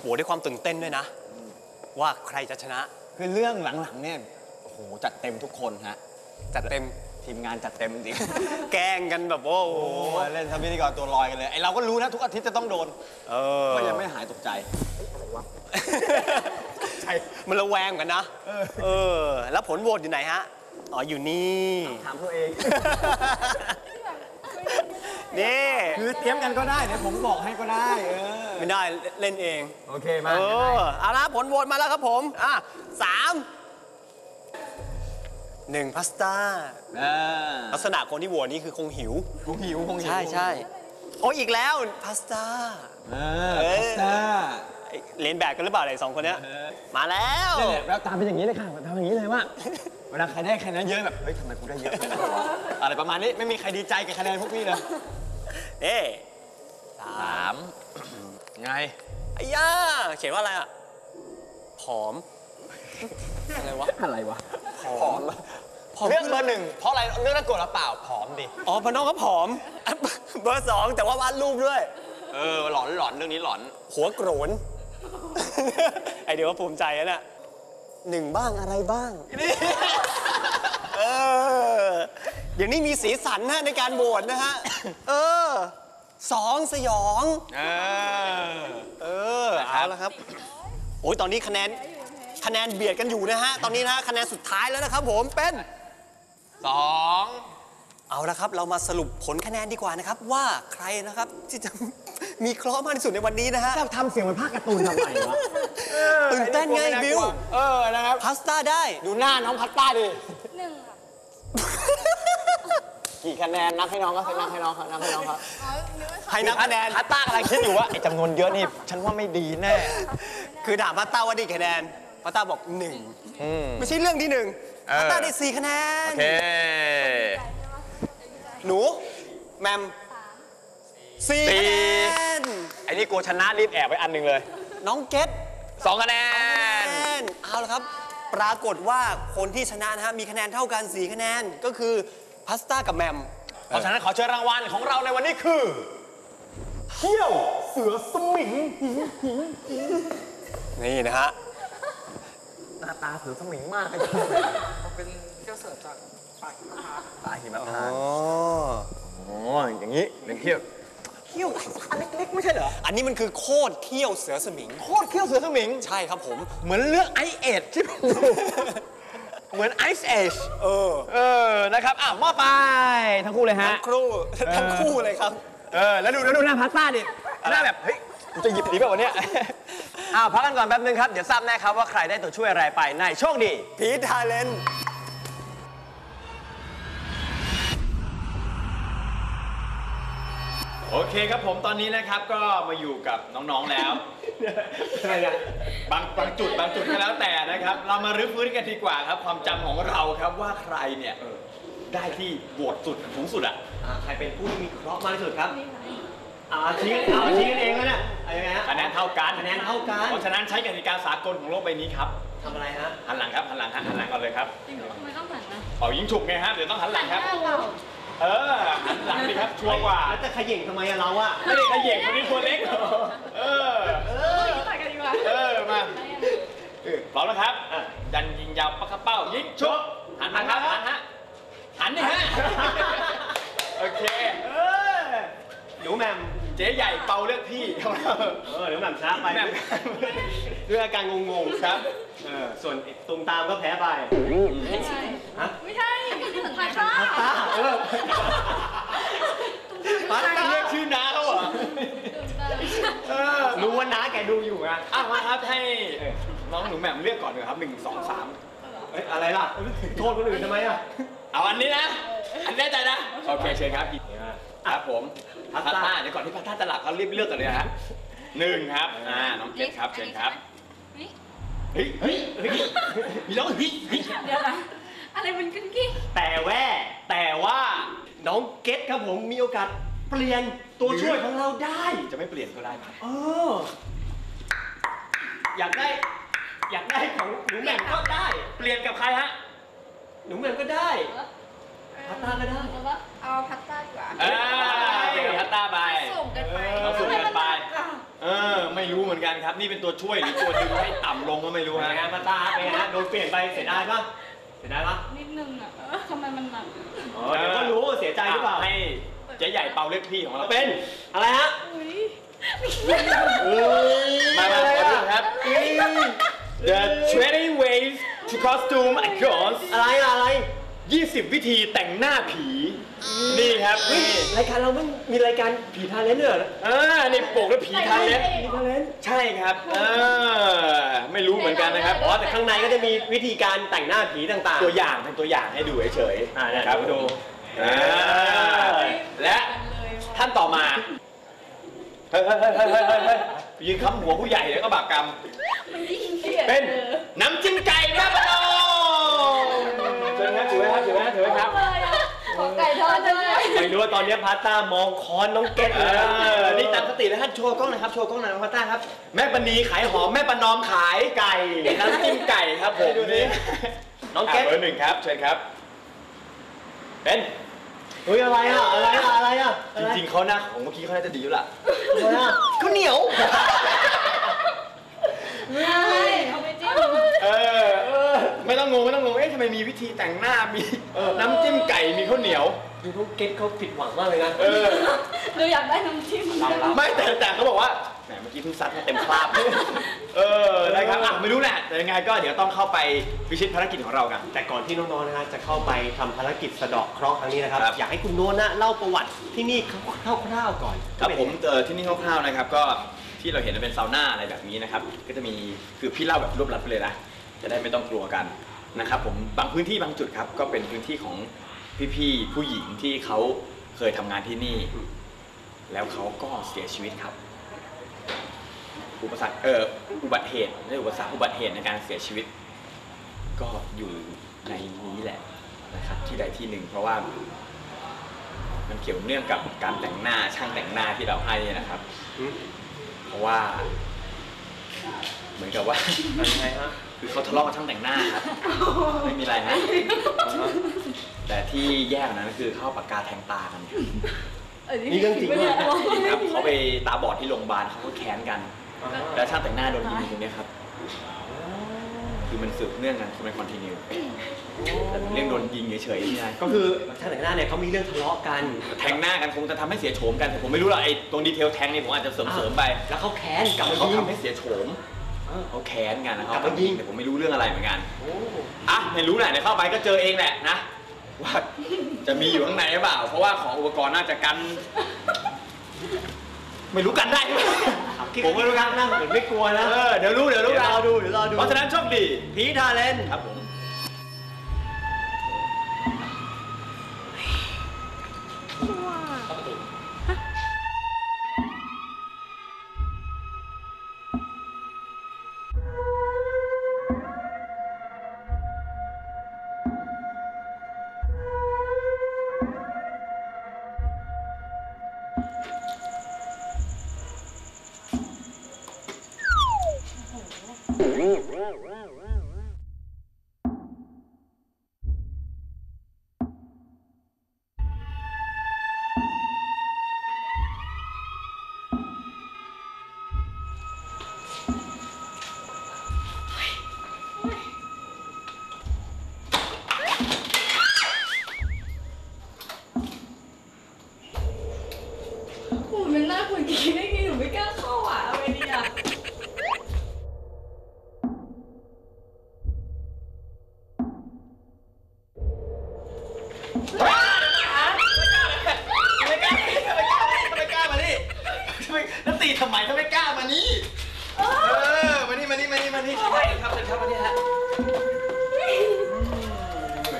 โหวตด้วยความตื่นเต้นด้วยนะว่าใครจะชนะคือเรื่องหลังๆเนี่ยโอ้โหจัดเต็มทุกคนฮะจัดเต็มทีมงานจัดเต็มจริงแกล้งกันแบบโอ้โหเล่นทำพิธีกรตัวลอยกันเลยไอเราก็รู้นะทุกอาทิตย์จะต้องโดนเออก็ยังไม่หายตกใจใช่มันระแวงกันนะเออแล้วผลโหวตอยู่ไหนฮะอ๋ออยู่นี่ถามตัวเองนี่คือเตรียมกันก็ได้เดี๋ยวผมบอกให้ก็ได้เออไม่ได้เล่นเองโอเคมาเออเอาละผลโหวตมาแล้วครับผมอ่ะสามหนึ่งพาสต้าลักษณะคนที่โหวตนี่คือคงหิวคงหิวคงหิวใช่ใช่โอ้ยอีกแล้วพาสต้าพาสต้าเล่นแบบกันหรือเปล่าไอ้สองคนเนี้ยมาแล้วแล้วตามเป็นอย่างนี้เลยค่ะตามอย่างนี้เลยว่าเวลาใครได้คะแนนเยอะแบบเฮ้ยทำไมกูได้เยอะอะไรประมาณนี้ไม่มีใครดีใจกับคะแนนพวกพี่เลยเอ๊สามไงไอ้ย่าเขียนว่าอะไรอ่ะผอมอะไรวะอะไรวะผอมเลือกเบอร์หนึ่งเพราะอะไรเลือกนักกดหรือเปล่าผอมดิอ๋อพน้องก็ผอมเบอร์สองแต่ว่าวาดรูปด้วยเออหลอนหลอนเรื่องนี้หลอนหัวโกรนไอเดียวว่าภูมิใจนะน่ะหนึ่งบ้างอะไรบ้างเอออย่างนี้มีสีสันนะในการโหวตนะฮะเออสองสยองเออเออเอาละครับโอ้ยตอนนี้คะแนนคะแนนเบียดกันอยู่นะฮะตอนนี้นะฮะคะแนนสุดท้ายแล้วนะครับผมเป็นสองเอาละครับเรามาสรุปผลคะแนนดีกว่านะครับว่าใครนะครับที่จะมีเคราะห์มากที่สุดในวันนี้นะฮะเราทำเสียงเหมือนภาคการ์ตูนทำไมวะตื่นเต้นไงบิวเออนะครับพาสต้าได้ดูหน้าน้องพาสต้าดิหนึ่งค่ะกี่คะแนนนับให้น้องก็นับให้น้องครับนับให้น้องครับให้นับคะแนนพาสต้ากำลังคิดอยู่ว่าไอ้จำนวนเยอะนี่ฉันว่าไม่ดีแน่คือถามพาสต้าว่าได้คะแนนพาสต้าบอกหนึ่งไม่ใช่เรื่องที่หนึ่งพาสต้าได้สี่คะแนนหนูแมมสี่คะแนนไอ้นี่กลัวชนะรีบแอบไว้อันหนึ่งเลยน้องเกตสองคะแนนเอาละครับปรากฏว่าคนที่ชนะนะฮะมีคะแนนเท่ากันสี่คะแนนก็คือพาสต้ากับแมมเพราะฉะนั้นขอเชิญรางวัลของเราในวันนี้คือเขี้ยวเสือสมิงนี่นะฮะหน้าตาเสือสมิงมากเลยเป็นเขี้ยวเสือจากปลาหิมพานต์ปลาหิมพานต์อ๋ออย่างนี้เป็นเขี้ยวเขี้ยวอันเล็กๆไม่ใช่เหรออันนี้มันคือโคตรเขี้ยวเสือสมิงโคตรเขี้ยวเสือสมิงใช่ครับผมเหมือนเรื่องไอเอชที่ผมดูเหมือนไอซ์เอชเออเออนะครับอ่ะมอบไปทั้งคู่เลยฮะทั้งคู่ทั้งคู่เลยครับเออแล้วดูแล้วดูหน้าพาสต้าดิหน้าแบบเฮ้ยจะหยิบหนีแบบวันนี้อ้าวพักกันก่อนแป๊บนึงครับเดี๋ยวทราบแน่ครับว่าใครได้ตัวช่วยอะไรไปในโชคดีผีทาเลนต์โอเคครับผมตอนนี้นะครับก็มาอยู่กับน้องๆแล้วอะไรนะบางบางจุดบางจุดก็แล้วแต่นะครับเรามารื้อฟื้นกันดีกว่าครับความจำของเราครับว่าใครเนี่ยได้ที่บวชสุดสูงสุดอ่ะใครเป็นผู้ที่มีเคราะห์มากที่สุดครับอ่าชี้เอาชี้กันเองแล้วเนี่ยอะไรนะคะแนนเท่ากันคะแนนเท่ากันเพราะฉะนั้นใช้กติกาสากลของโลกใบนี้ครับทำอะไรฮะหันหลังครับหันหลังหันหลังเอาเลยครับไม่ต้องหันนะเป่ายิงฉุกไงฮะเดี๋ยวต้องหันหลังครับเออหันหลังดิครับชัวร์กว่าแล้วจะขยิ่งทำไมเราอะไม่ได้ขยิ่งคนนี้ตัวเล็กเออเออต่อยกันดีกว่าเออมาพร้อมนะครับยันยิงยาวปักกระเป้ายิงชุบหันมาครับหันฮะหันนี่ฮะโอเคเออหนูแหม่มเจ๊ใหญ่เปาเลือกพี่เออหนูแหม่มช้าไปด้วยอาการงงๆครับเออส่วนตุ่มตามก็แพ้ไปไม่ใช่ฮะไม่ใช่พาสต้าเออพาสต้าเรียกชื่อน้าเขาเหรอ รู้ว่าน้าแกดูอยู่นะอ่ะมาครับให้น้องหนูแหม่มเลือกก่อนเลยครับหนึ่งสองสามเอ้ยอะไรล่ะโทษคนอื่นทำไมอ่ะเอาอันนี้นะอันแน่ใจนะโอเคเชิญครับกินครับผมพาสต้าเดี๋ยวก่อนที่พาสต้าจะหลับเขารีบเลือกก่อนเลยฮะหนึ่งครับอ่าน้องเกดครับเชิญครับเฮ้ยเฮ้ยเฮ้ยมีร้องเฮ้ยเฮ้ยเดี๋ยวนะอะไรมันกึ่งกี้แต่แว่แต่ว่าน้องเกดครับผมมีโอกาสเปลี่ยนตัวช่วยของเราได้จะไม่เปลี่ยนก็ได้ครับเอออยากได้อยากได้ของหนูแหม่มก็ได้เปลี่ยนกับใครฮะหนูแหม่มก็ได้พัตตาก็ได้เอาพัตตาดีกว่าเออเปลี่ยนกับพัตตาไปส่งกันไปส่งกันไปเออไม่รู้เหมือนกันครับนี่เป็นตัวช่วยหรือตัวดึงให้ต่ำลงก็ไม่รู้นะฮะพัตตาไปฮะโดนเปลี่ยนไปเสียดายปะเสียดายปะนิดนึงอ่ะทำไมมันหนักอ๋อเดี๋ยวก็รู้เสียใจหรือเปล่าให้เจ๊ใหญ่เปาเล็กพี่ของเราเป็นอะไรฮะมาแล้วครับThe twenty ways to costume icons อะไรอะไรยี่สิบวิธีแต่งหน้าผีนี่ครับรายการเรามันมีรายการผีทาเลนต์ด้วยเหรออ่านี่ปกแล้วผีทาเลนต์ผีทาเลนต์ใช่ครับเออไม่รู้เหมือนกันนะครับอ๋อแต่ข้างในก็จะมีวิธีการแต่งหน้าผีต่างๆตัวอย่างเป็นตัวอย่างให้ดูเฉยๆนะครับดูและท่านต่อมาเฮ้ยเฮ้ยเฮ้ยเฮ้ยเฮ้ยยืนค้ำหัวผู้ใหญ่แล้วก็บาปกรรมเป็นน้ำจิ้มไก่แม่ประนอมเชิญครับถือไว้ครับถือไว้ถือไว้ครับของไก่ทอดด้วยไม่รู้ว่าตอนนี้พาสต้ามองค้อนน้องเกดเลยนี่ตามสติแล้วท่านโชว์กล้องหน่อยครับโชว์กล้องหน่อยพาสต้าครับแม่ปนีขายหอมแม่ประนอมขายไก่น้ำจิ้มไก่ครับผมดูนี่น้องเกดเบอร์หนึ่งครับเชิญครับเป็นเฮ้ยอะไรอ่ะอะไรอ่ะอะไรอ่ะจริงๆเขาหน้าของเมื่อกี้เขาน่าจะดีอยู่ละอะไรอ่ะเขาเหนียวเออไม่ต้องงงไม่ต้องงงเอ๊ะทำไมมีวิธีแต่งหน้ามีน้ำจิ้มไก่มีข้าวเหนียวดูพวกเกตเขาผิดหวังมากเลยนะเออเราอยากได้น้ำจิ้มไม่แต่แต่เขาบอกว่าแหมเมื่อกี้เพิ่งซัดมาเต็มคราบเออได้ครับอ่ะไม่รู้แหละแต่ยังไงก็เดี๋ยวต้องเข้าไปพิชิตภารกิจของเรากันแต่ก่อนที่น้องๆนะฮะจะเข้าไปทำภารกิจสะเดาะเคราะห์ครั้งนี้นะครับอยากให้คุณโน้นนะเล่าประวัติที่นี่คร่าวๆก่อนครับผมเจอที่นี่คร่าวๆนะครับก็ที่เราเห็นมันเป็นซาวน่าอะไรแบบนี้นะครับก็จะมีคือพี่เล่าแบบรวบรัดไปเลยนะจะได้ไม่ต้องกลัวกันนะครับผมบางพื้นที่บางจุดครับก็เป็นพื้นที่ของพี่ๆผู้หญิงที่เขาเคยทำงานที่นี่แล้วเขาก็เสียชีวิตครับอุปสรรคเอออุบัติเหตุหรืออุปสรรคอุบัติเหตุในการเสียชีวิตก็อยู่ในนี้แหละนะครับที่ใดที่หนึ่งเพราะว่ามันเกี่ยวเนื่องกับการแต่งหน้าช่างแต่งหน้าที่เราให้นี่นะครับเพราะว่าเหมือนกับว่ายังไงฮะคือเขาทะเลาะกับช่างแต่งหน้าครับไม่มีอะไรนะแต่ที่แย่กว่านั้นก็คือเข้าปากกาแทงตากันนี่เรื่องจริงเลยครับเขาไปตาบอดที่โรงพยาบาลเขาก็แค้นกันแล้วช่างแต่งหน้าโดนยิงตรงนี้ครับคือมันสืบเนื่องกันคือมันคอนติเนียแต่เรื่องโดนยิงเฉยๆนี่นะก็คือช่างแต่งหน้าเนี่ยเขามีเรื่องทะเลาะกันแทงหน้ากันคงจะทำให้เสียโฉมกันแต่ผมไม่รู้หรอกไอ้ตรงดีเทลแทงนี่ผมอาจจะเสริมๆไปแล้วเขาแค้นกับเขาทำให้เสียโฉมเขาแค้นกันนะครับกับยิงแต่ผมไม่รู้เรื่องอะไรเหมือนกันอ่ะไม่รู้แหละเดี๋ยวเข้าไปก็เจอเองแหละนะว่าจะมีอยู่ข้างในหรือเปล่าเพราะว่าของอุปกรณ์น่าจะกันไม่รู้กันได้ผมไม่รู้กันนะเหมือนไม่กลัวนะเดี๋ยวรู้เดี๋ยวรู้เราดูเดี๋ยวเราดูเพราะฉะนั้นโชคดีผีทาเลนต์ครับผมไม่กล้าเข้าอ่ะเอาไงดีอ่ะ ทำไมถ้าไม่กล้ามานี่เออมานี่มานี่มานี่มานี่ครับครับมานี่ฮะ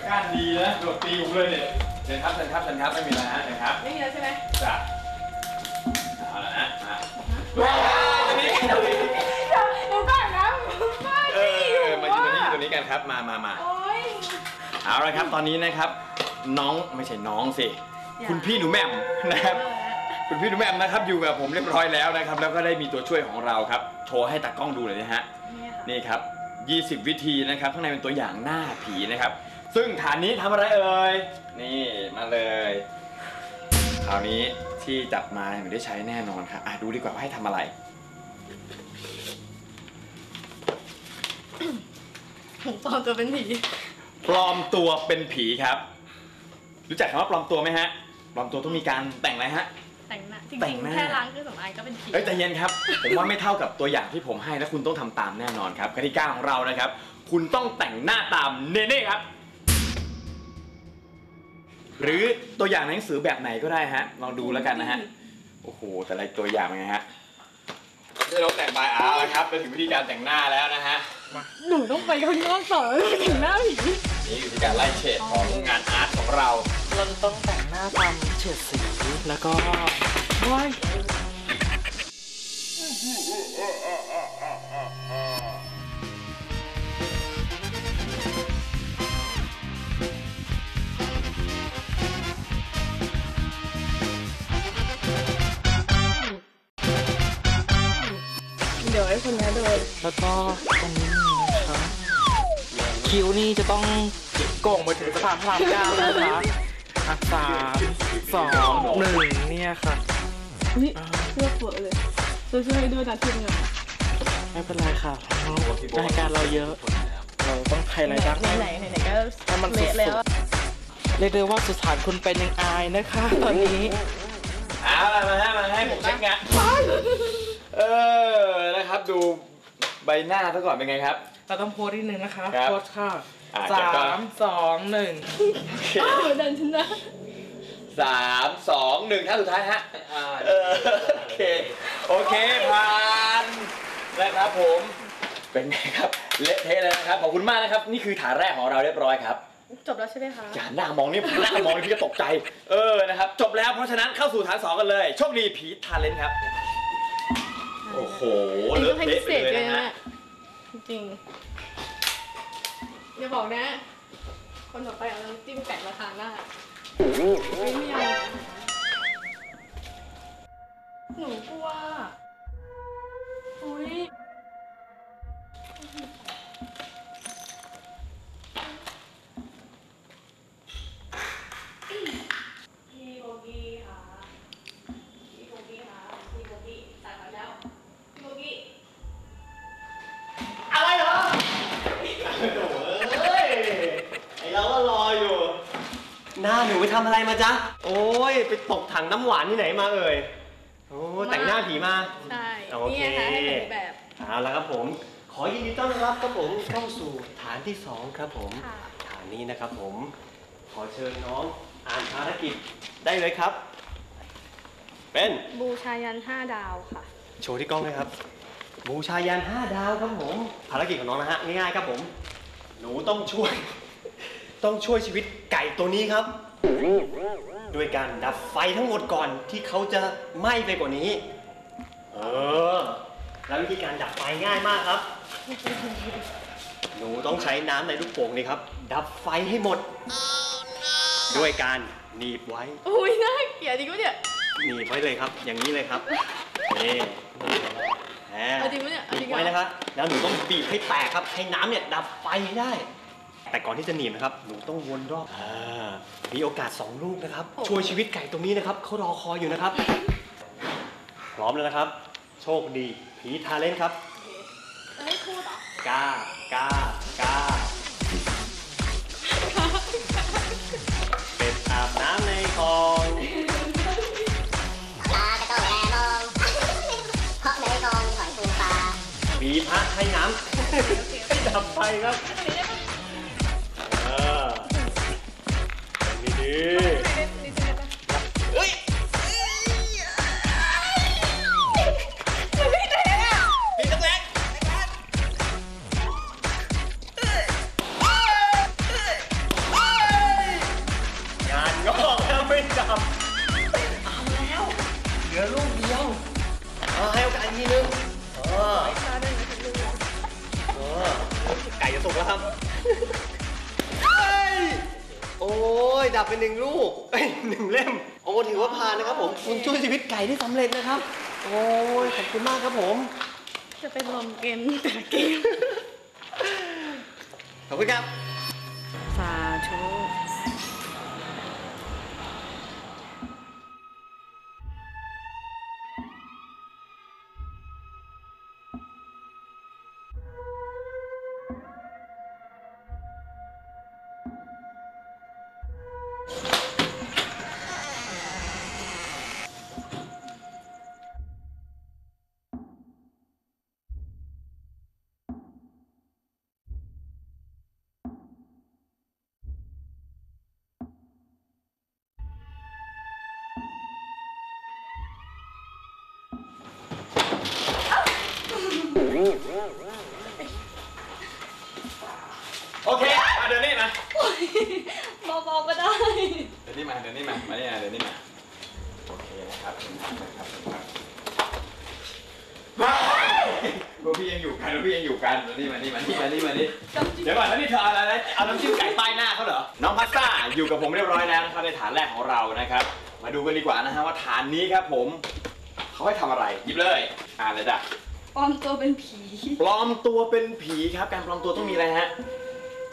กล้าดีนะโดดตีผมเลยเนี่ยเชิญครับเชิญครับเชิญครับไม่มีแล้วนะเชิญครับไม่มีแล้วใช่ไหมจ้ะเอาละนะอ่ะตัวนี้ตัวนี้ตัวก่อนนะเออมาที่ตัวนี้ตัวนี้กันครับมามามาเอาละครับตอนนี้นะครับน้องไม่ใช่น้องสิคุณพี่หนูแหม่มนะครับคุณพี่หนูแหม่มนะครับอยู่กับผมเรียบร้อยแล้วนะครับแล้วก็ได้มีตัวช่วยของเราครับโชว์ให้ตากล้องดูเลยนะฮะนี่ครับยี่สิบวิธีนะครับข้างในเป็นตัวอย่างหน้าผีนะครับซึ่งฐานนี้ทำอะไรเอ่ยนี่มาเลยคราวนี้ที่จับมาไม่ได้ใช้แน่นอนครับอ่ะดูดีกว่าว่าให้ทำอะไรผมปลอมตัวเป็นผีปลอมตัวเป็นผีครับรู้จักคำว่าปลอมตัวไหมฮะปลอมตัวต้องมีการแต่งอะไรฮะแต่งหน้าจริงๆแค่ล้างเครื่องสำอางก็เป็นผีเอ้ยใจเย็นครับผมว่าไม่เท่ากับตัวอย่างที่ผมให้และคุณต้องทำตามแน่นอนครับกติกาของเรานะครับคุณต้องแต่งหน้าตามเนเน่ครับหรือตัวอย่างหนังสือแบบไหนก็ได้ฮะลองดูแล้วกันนะฮะโอ้โหแต่ละตัวอย่างไงฮะได้เราแต่งใบอาร์แล้วครับไปถึงวิธีการแต่งหน้าแล้วนะฮะหนูต้องไปข้างนอกสอนแต่งหน้าผีนี่อยู่ที่การไล่เฉดของงานอาร์ตของเราเราต้องแต่งหน้าตามเฉดสีแล้วก็ว้ายเดี๋ยวไอ้คนนี้โดนแล้วก็ตรงนี้นะครับคิ้วนี่จะต้องโก่งไปถึงสะพานพระรามเก้านะคะอักษาสองหนึ่งเนี่ยค่ะนี่เลือกเวอร์เลยจะช่วยด้วยนะทีมงานไม่เป็นไรค่ะรายการเราเยอะเราต้องใครหลายรักไหนไหนก็ทำมันสุดเลยเรียกได้ว่าสุดฐานคุณเป็นยังอายนะคะตอนนี้เอาละมาให้มาให้ผมเช็คงานเออนะครับดูใบหน้าซะก่อนเป็นไงครับเราต้องโพสนิดนึงนะคะโพสค่ะสามสองหนึ่งเดินชนะสามสองหนึ่งท่าสุดท้ายฮะโอเคโอเคผ่านนะครับผมเป็นไงครับเละเทะเลยนะครับขอบคุณมากนะครับนี่คือฐานแรกของเราเรียบร้อยครับจบแล้วใช่ไหมคะอย่าหน้ามองนี่หน้ามองนี่พี่ก็ตกใจเออนะครับจบแล้วเพราะฉะนั้นเข้าสู่ฐานสองกันเลยโชคดีผีทาเลนครับโอ้โหเลือกเทปเลยนะฮะจริงอย่าบอกนะคนต่อไปเอาน้ำจิ้มแปะมาทานหน้าไม่ไม่เอาหนูกลัวอุ้ยพี่โบกี้ค่ะพี่โบกี้ค่ะพี่โบกี้ตายแล้วพี่โบกี้อะไรเหรอแล้วก็รออยู่หน้าหนูไปทำอะไรมาจ๊ะโอ้ยไปตกถังน้ำหวานที่ไหนมาเอ่ยโอ้แต่งหน้าผีมาใช่โอเคแบบเอาละครับผมขอยินดีต้อนรับครับผมเข้าสู่ฐานที่สองครับผมฐานนี้นะครับผมขอเชิญน้องอ่านภารกิจได้เลยครับเป็นบูชายันห้าดาวค่ะโชว์ที่กล้องเลยครับบูชายันห้าดาวครับผมภารกิจของน้องนะฮะง่ายๆครับผมหนูต้องช่วยต้องช่วยชีวิตไก่ตัวนี้ครับโดยการดับไฟทั้งหมดก่อนที่เขาจะไหม้ไปกว่านี้เออแล้ววิธีการดับไฟง่ายมากครับหนูต้องใช้น้ำในลูกโป่งนี่ครับดับไฟให้หมดด้วยการหนีบไว้อุ้ยน่าเกลียดจริงปะเนี่ยหนีบไว้เลยครับอย่างนี้เลยครับนี่แหมจริงปะเนี่ยหนีบไว้นะครับแล้วหนูต้องบีบให้แตกครับให้น้ำเนี่ยดับไฟให้ได้แต่ก่อนที่จะหนีบนะครับหนูต้องวนรอบมีโอกาสสองลูกนะครับช่วยชีวิตไก่ตรงนี้นะครับเขารอคอยอยู่นะครับพร้อมแล้วนะครับโชคดีผีทาเลนครับเอ้ยพูดเหรอกล้ากล้ากล้าเป็ดอาบน้ำในคลองปลากระโดดแอบมองเพราะในคลองหอยปูปลาผีพระให้น้ำดับไฟครับ ลือลูกเดียวให้โอกาสทีนึงไก่จะสุกแล้วครับโอ้ยดับไปหนึ่งลูกหนึ่งเล่มโอ้ถือว่าผ่านนะครับผมคุณช่วยชีวิตไก่ได้สำเร็จนะครับโอ้ยขอบคุณมากครับผมจะเป็นลมเกมแต่เกมขอบคุณครับสาธุโอเคมาเดินนี่มาเบาๆก็ได้เดินนี่มาเดินนี่มามาเนี่ยเดินนี่มาโอเคนะครับนะครับมาพวกพี่ยังอยู่กันพวกพี่ยังอยู่กันมานี่มานี่มานี่มานี่มานี่เดี๋ยวก่อนแล้วนี่เธออะไรนะเอาน้ำจิ้มไก่ป้ายหน้าเขาเหรอน้องพาสต้าอยู่กับผมเรียบร้อยแล้วนะครับในฐานแรกของเรานะครับมาดูกันดีกว่านะฮะว่าฐานนี้ครับผมเขาให้ทำอะไรยิบเลยอ่านเลยจ้ะปลอมตัวเป็นผีปลอมตัวเป็นผีครับการปลอมตัวต้องมีอะไรฮะ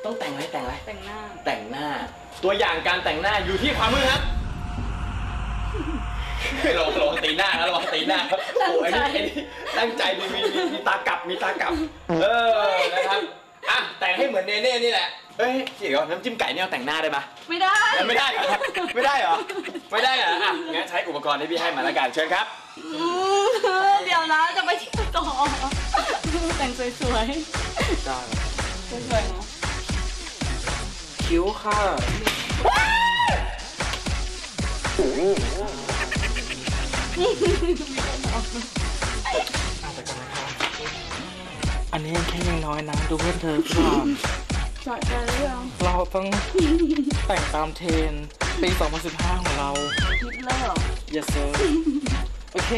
ต้องแต่งอะไรแต่งอะไรแต่งหน้าแต่งหน้าตัวอย่างการแต่งหน้าอยู่ที่ความมืดครับเราเราตีหน้านะเราตีหน้าครับโอ้ยตั้งใจดีมีมีตากลับมีตากลับเออนะครับอ่ะแต่งให้เหมือนเนเน่นี่แหละเฮ้ยเดี๋ยวน้ำจิ้มไก่เนี่ยแต่งหน้าได้ปะไม่ได้ไม่ได้ไม่ได้เหรอไม่ได้เหรออ่ะงั้นใช้อุปกรณ์ที่พี่ให้มาแล้วกันเชิญครับเดี๋ยวนะจะไปที่ต่อแต่งสวยๆสวยๆนะคิ้วค่ะอันนี้ยังแค่ยังน้อยนะดูเพื่อนเธอก่อนสวยจังเลยเราต้องแต่งตามเทรนปีสองพันสิบห้าของเราคิดแล้วเหรอ yes sir โอเค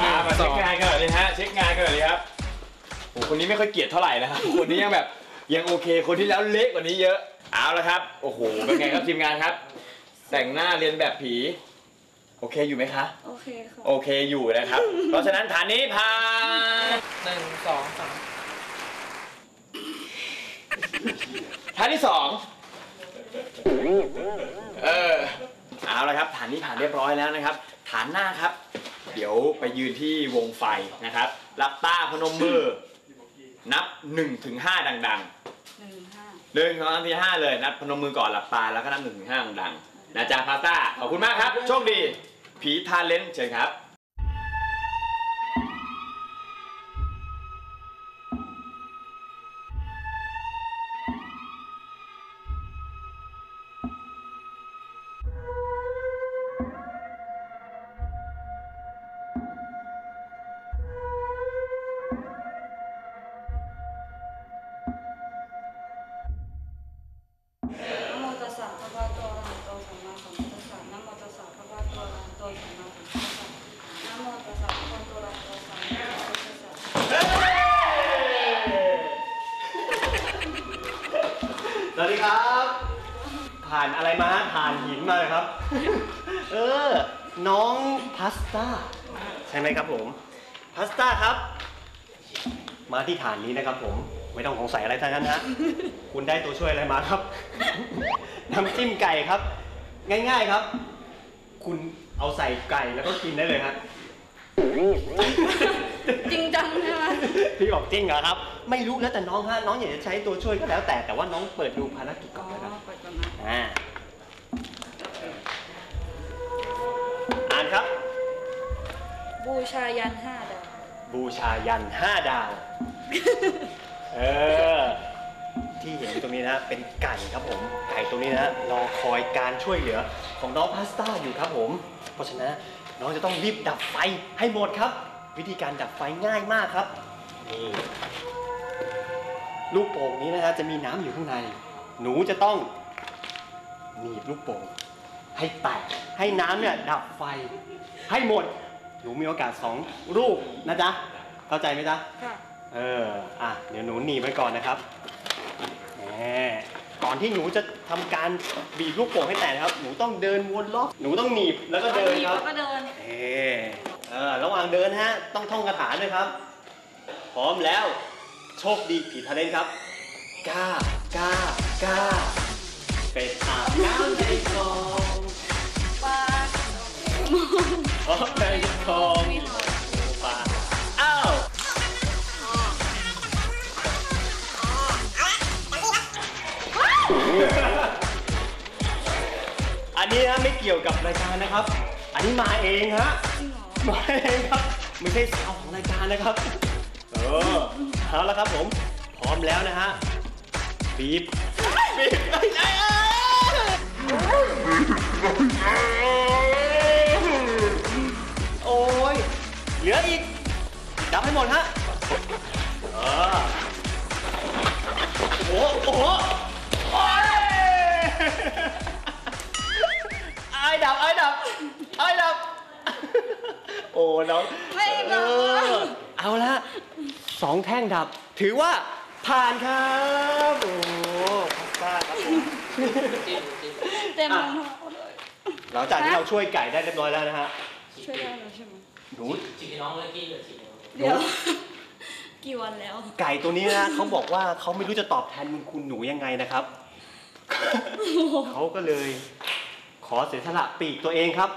มาเช็คงานกันเลยฮะเช็คงานกันเลยครับโอ้คนนี้ไม่ค่อยเกลียดเท่าไหร่นะครับคนนี้ยังแบบยังโอเคคนที่แล้วเล็กกว่านี้เยอะเอาละครับโอ้โหเป็นไงครับทีมงานครับแต่งหน้าเรียนแบบผีโอเคอยู่ไหมคะโอเคค่ะโอเคอยู่นะครับเพราะฉะนั้นฐานนี้ผ่านหนึ่งสองสามฐานที่สองเออเอาละครับฐานนี้ผ่านเรียบร้อยแล้วนะครับฐานหน้าครับเดี๋ยวไปยืนที่วงไฟนะครับรับตาพนมมือนับหนึ่งถึงห้าดังๆหนึ่งสองสามสี่ห้าเลยนับพนมมือก่อนหลับตาแล้วก็นับหนึ่งถึงห้าดังๆนะจ๊ะพาสต้าขอบคุณมากครับโชคดีผีทาเลนต์เชิญครับสวัสดีครับผ่านอะไรมาผ่านหินมาเลยครับเออน้องพาสต้าใช่ไหมครับผมพาสต้าครับมาที่ฐานนี้นะครับผมไม่ต้องสงสัยอะไรทั้งนั้นฮะคุณได้ตัวช่วยอะไรมาครับน้ำจิ้มไก่ครับง่ายๆครับคุณเอาใส่ไก่แล้วก็กินได้เลยครับจริงจังใช่ไหมพี่บอกจริงเหรอครับไม่รู้แล้วแต่น้องฮะน้องอยากจะใช้ตัวช่วยก็แล้วแต่แต่ว่าน้องเปิดดูภารกิจก่อนนะครับอ่าอ่านครับบูชายันห้าดาวบูชายันห้าดาวเออที่เห็นตรงนี้นะเป็นไก่ครับผมไก่ตรงนี้นะรอคอยการช่วยเหลือของน้องพาสต้าอยู่ครับผมเพราะฉะนั้นน้องจะต้องรีบดับไฟให้หมดครับวิธีการดับไฟง่ายมากครับนี่ลูกโป่งนี้นะฮะจะมีน้ำอยู่ข้างในหนูจะต้องหนีบลูกโป่ง ให้แตกให้น้ำเนี่ยดับไฟให้หมดหนูมีโอกาสสองลูกนะจ๊ะเข้าใจไหมจ๊ะค่ะเอออ่ะเดี๋ยวหนูหนีไปก่อนนะครับก่อนที่หนูจะทำการบีบลูกโป่งให้แตกนะครับหนูต้องเดินวนรอบหนูต้องหนีบแล้วก็เดินครับเออเออระหว่างเดินฮะต้องท่องคาถาด้วยครับพร้อมแล้วโชคดีผีทะเลครับกล้ากล้ากล้าเป็ดอาบน้ำในคลองปลาพร้อมในคลองปลาอ้าวอันนี้นะไม่เกี่ยวกับรายการนะครับอันนี้มาเองฮะมาเองครับไม่ใช่สาวของรายการนะครับเออเอาละครับผมพร้อมแล้วนะฮะบีบบีบไอ้ไอ้โอ้ยเหลืออีกดับให้หมดฮะเออโอ้โหไอ้ดับไอ้ดับไอ้ดับโอ้น้องไม่ดับเอาละสองแท่งดับถือว่าผ่านครับโอ้พลาดครับเต็มหลังจากที่เราช่วยไก่ได้เรียบร้อยแล้วนะฮะช่วยได้แล้วใช่ไหมหนูจีน้องเมื่อกี้เลยจีเดี๋ยวกี่วันแล้วไก่ตัวนี้นะเขาบอกว่าเขาไม่รู้จะตอบแทนคุณหนูยังไงนะครับเขาก็เลยขอเสียสละปีกตัวเองครับ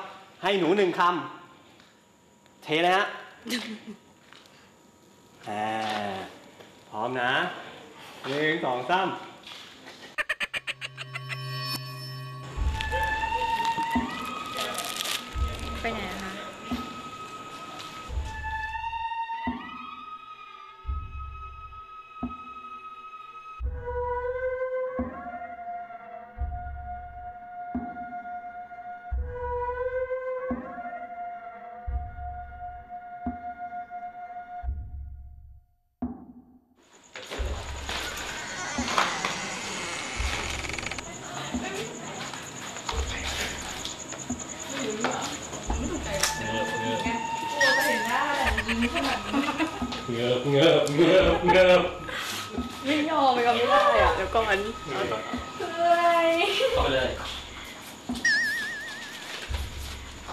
ให้หนูหนึ่งคำเทนะฮะพร้อมนะหนึ่งสองสามไปไหนคะเงือบเงือบเงือบเงือบไม่ยอมไปกับไม่ได้อ่ะเดี๋ยวกล้องอันนี้คืออะไรเข้าไปเลยเ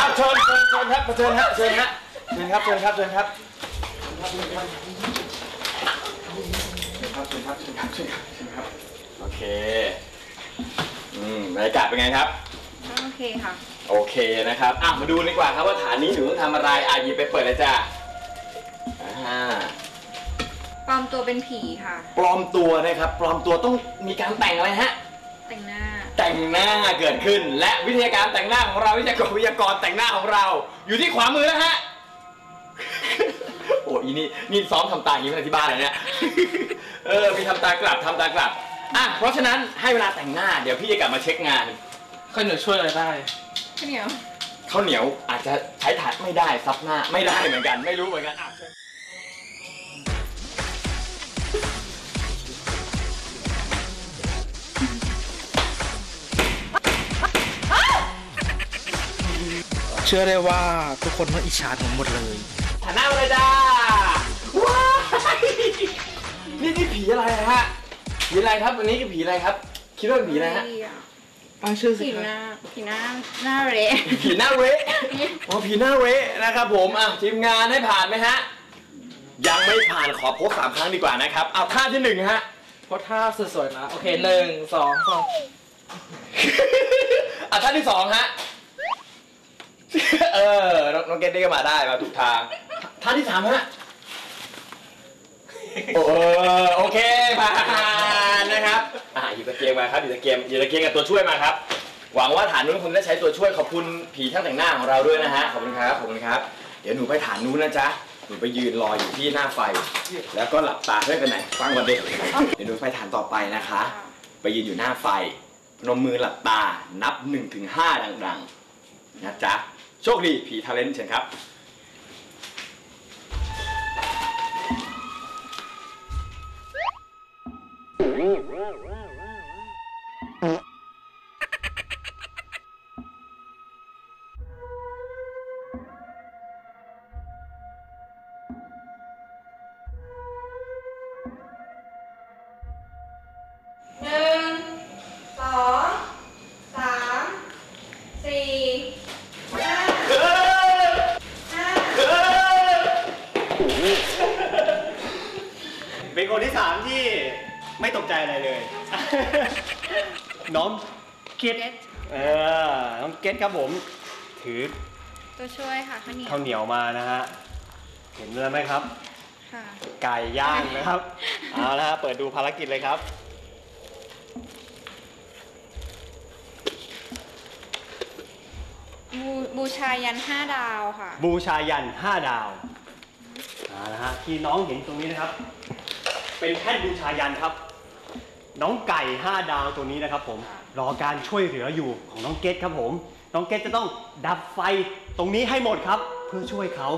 อาเชิญเชิญเชิญครับเชิญครับเชิญครับเชิญครับเชิญครับเชิญครับเชิญครับเชิญครับเชิญครับเชิญครับโอเคอืมบรรยากาศเป็นไงครับโอเคค่ะโอเคนะครับอ่ะมาดูดีกว่าครับว่าฐานนี้หนูต้องทำอะไรอ่ะหยิบไปเปิดเลยจ้ะอ่าปลอมตัวเป็นผีค่ะปลอมตัวนะครับปลอมตัวต้องมีการแต่งอะไรฮะแต่งหน้าแต่งหน้าเกิดขึ้นและวิทยาการแต่งหน้าของเราวิทยากรวิทยากรแต่งหน้าของเราอยู่ที่ขวามือแล้วฮะโอ้ยนี่นี่ซ้อมทำตาอย่างนี้ที่บ้านเลยเนี่ยเออมีทำตากลับทำตากลับอ่ะเพราะฉะนั้นให้เวลาแต่งหน้าเดี๋ยวพี่จะกลับมาเช็คงานข้าวเหนียวช่วยอะไรได้ข้าวเหนียวข้าวเหนียวอาจจะใช้ถาดไม่ได้ซับหน้าไม่ได้เหมือนกันไม่รู้เหมือนกันอ่ะเชื่อได้ว่าทุกคนต้องอิจฉาผมหมดเลยถ่ายหน้าเลยจ้าว้ายนี่นี่ผีอะไรฮะผีอะไรครับวันนี้คือผีอะไรครับคิดว่าผีอะไรฮะตั้งชื่อสิผีหน้าผีหน้าหน้าเละผีหน้าเละอ๋อผีหน้าเละนะครับผมอ่ะทีมงานให้ผ่านไหมฮะยังไม่ผ่านขอโพสสามครั้งดีกว่านะครับเอาท่าที่หนึ่งฮะเพราะท่าสวยๆนะโอเคหนึ่งสองสองอ่ะท่าที่สองฮะเออน้องเกดได้ก็มาได้มาถูกทางท่าที่สามฮะโอ้โอเคผ่านนะครับอ่ะอยู่ตะเกียงมาครับอยู่ตะเกียงอยู่ตะเกียงกับตัวช่วยมาครับหวังว่าฐานนู้นคุณได้ใช้ตัวช่วยขอบคุณผีช่างแต่งหน้าของเราด้วยนะฮะขอบคุณครับขอบคุณครับเดี๋ยวหนูไปฐานนู้นนะจ๊ะหนูไปยืนรออยู่ที่หน้าไฟแล้วก็หลับตาเพื่อเป็นไหนฟังก่อนเด็กเดี๋ยวหนูไปฐานต่อไปนะคะไปยืนอยู่หน้าไฟพนมมือหลับตานับหนึ่งถึงห้าดังๆนะจ๊ะโชคดีผีทาเลนต์เชิญครับ ไม่ตกใจอะไรเลยน้องเกตเออน้องเกตครับผมถือตัวช่วยค่ะข้าวเหนียวข้าวเหนียวมานะฮะเห็นแล้วไหมครับค่ะไก่ย่างนะครับเอาละฮะเปิดดูภารกิจเลยครับบูชายันห้าดาวค่ะบูชายันห้าดาวอ่านะฮะที่น้องเห็นตรงนี้นะครับเป็นแท่นบูชายันครับน้องไก่ห้าดาวตัวนี้นะครับผมรอการช่วยเหลืออยู่ของน้องเกตครับผมน้องเกตจะต้องดับไฟตรงนี้ให้หมดครับเพื่อช่วยเขา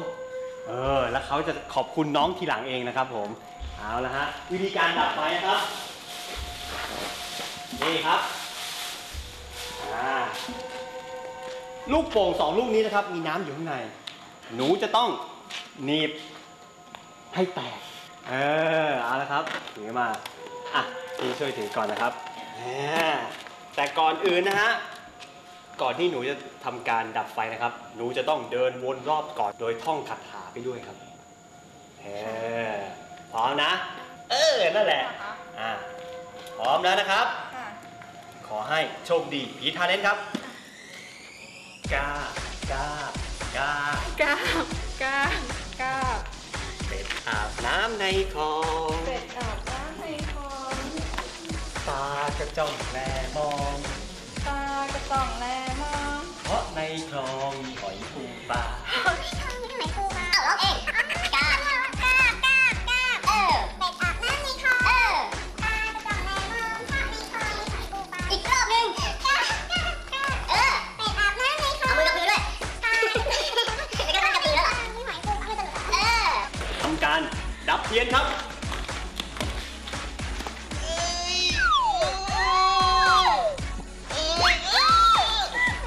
เออแล้วเขาจะขอบคุณน้องทีหลังเองนะครับผมเอาละฮะวิธีการดับไฟนะครับนี่ครับอ่าลูกโป่งสองลูกนี้นะครับมีน้ำอยู่ข้างในหนูจะต้องหนีบให้แตกเออเอาละครับถือมาอ่ะพี่ช่วยถือก่อนนะครับแต่ก่อนอื่นนะฮะก่อนที่หนูจะทำการดับไฟนะครับหนูจะต้องเดินวนรอบก่อนโดยท่องคาถาไปด้วยครับเออพร้อมนะเออนั่นแหละอ่ะพร้อมแล้วนะครับขอให้โชคดีผีทาเล่นครับกา กา กา กา กา กา เป็ดอาบน้ำในคลองเป็ดอาบน้ำในคลองตากระจ่องแลมองตากระจ่องแลมองเพราะในคลองหอยปูปลาหอยปูปลาร้องเองกา กา กา กา เออ เป็ดอาบน้ำในคลองเออตากระจ่องแลมองเพราะในคลองหอยปูปลาอีกรอบหนึ่งดับเทียนครับ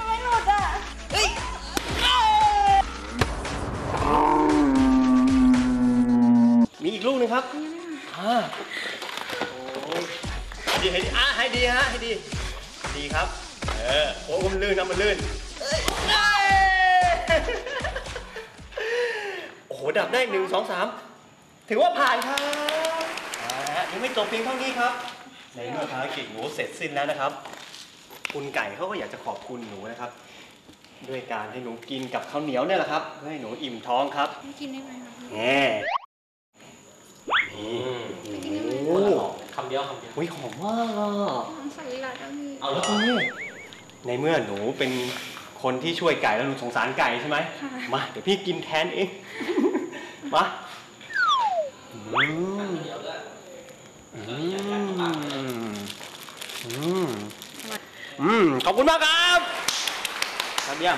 ไม่หมดอ่ะมีอีกลูกนึงครับอ่าโอ้ยดีให้ดีอ่ะให้ดีฮะให้ดีดีครับเออโอ้มันลื่นนะมันลื่นโอ้โหดับได้หนึ่งสองสามถือว่าผ่านครับยังไม่จบเพียงเท่านี้ครับในเมื่อภารกิจหนูเสร็จสิ้นแล้วนะครับคุณไก่เขาก็อยากจะขอบคุณหนูนะครับด้วยการให้หนูกินกับข้าวเหนียวเนี่ยแหละครับเพื่อให้หนูอิ่มท้องครับกินได้ไหมครับแง่โอ้คำเดียวคำเดียวอุ้ยหอมมากอ่ะหอมใส่ละเจ้านี่เอาแล้วนี่ในเมื่อหนูเป็นคนที่ช่วยไก่แล้วหนูสงสารไก่ใช่ไหมมาเดี๋ยวพี่กินแทนเองมาอืมอืมอืมขอบคุณมากครับครับเยี่ยมป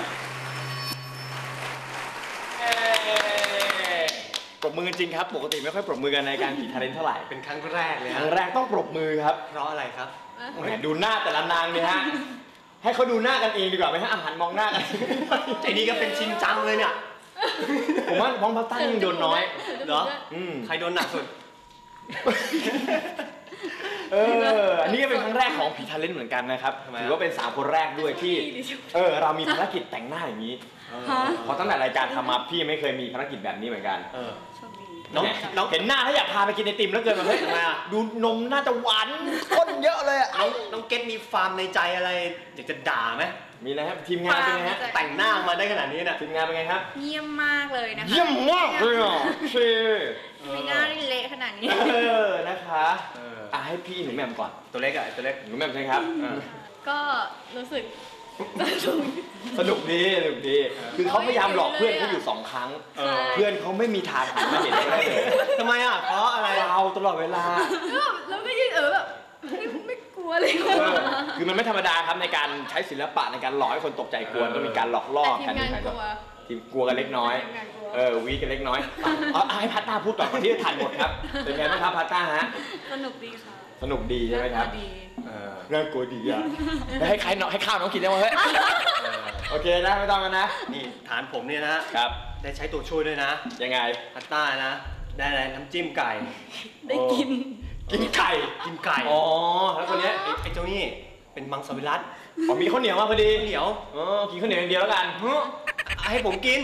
รบมือจริงครับปกติไม่ค่อยปรบมือกันในการผีทาเลนต์เท่าไหร่เป็นครั้งแรกเลยครั้งแรกต้องปรบมือครับเพราะอะไรครับดูหน้าแต่ละนางเลยฮะให้เขาดูหน้ากันเองดีกว่าไหมฮะอาหารมองหน้ากันไอ้นี่ก็เป็นชินจังเลยเนี่ยผมว่าพ้องพัตต้ายังโดนน้อยเหรอใครโดนหนักสุดเอออันนี้ก็เป็นครั้งแรกของผีทาเลนต์เหมือนกันนะครับถือว่าเป็นสามคนแรกด้วยที่เออเรามีภารกิจแต่งหน้าอย่างนี้เพราะตั้งแต่รายการทำมาพี่ไม่เคยมีภารกิจแบบนี้เหมือนกันน้องเห็นหน้าถ้าอยากพาไปกินไอติมแล้วเกินมาเฮ้ยทำไมอ่ะดูนมน่าจะหวานข้นเยอะเลยน้องน้องเกตมีฟาร์มในใจอะไรอยากจะด่าไหมมีอะไรครับทีมงานเป็นไงฮะแต่งหน้ามาได้ขนาดนี้นะทีมงานเป็นไงครับเยี่ยมมากเลยนะคะเยี่ยมมากเลยอ่ะคือไม่น่าเละขนาดนี้เออนะคะอ่ะให้พี่หนูแหม่มก่อนตัวเล็กอ่ะตัวเล็กหนูแหม่มใช่ครับก็รู้สึกสนุกดีสนุกดีคือเขาพยายามหลอกเพื่อนเขาอยู่สองครั้งเพื่อนเขาไม่มีทางหันมาเห็นได้เลยทำไมอ่ะเพราะอะไรเราตลอดเวลาแล้วไม่ยืนเออแบบไม่กลัวเลยคือมันไม่ธรรมดาครับในการใช้ศิลปะในการหลอกให้คนตกใจกลัวต้องมีการหลอกล่อกันทีมกลัวทีมกลัวกันเล็กน้อยเออวีกันเล็กน้อยอ๋อให้พัตต้าพูดก่อนก่อนที่จะถ่ายหมดครับเป็นไงบ้างครับพัตต้าฮะสนุกดีค่ะสนุกดีใช่ไหมครับน่ากลัวดีอ่ะให้ใครเนาะให้ข้าวน้องกินได้ไหมเฮ้ยโอเคนะไม่ต้องกันนะนี่ฐานผมเนี่ยนะครับได้ใช้ตัวช่วยด้วยนะยังไงพัตต้านะได้อะไรน้ำจิ้มไก่ได้กินกินไก่กินไก่อ๋อแล้วคนนี้ไอ้เจ้านี่เป็นมังสวิรัติอ๋อมีข้าวเหนียวมาพอดีข้าวเหนียวอ๋อกินข้าวเหนียวอย่างเดียวแล้วกันให้ผมกิน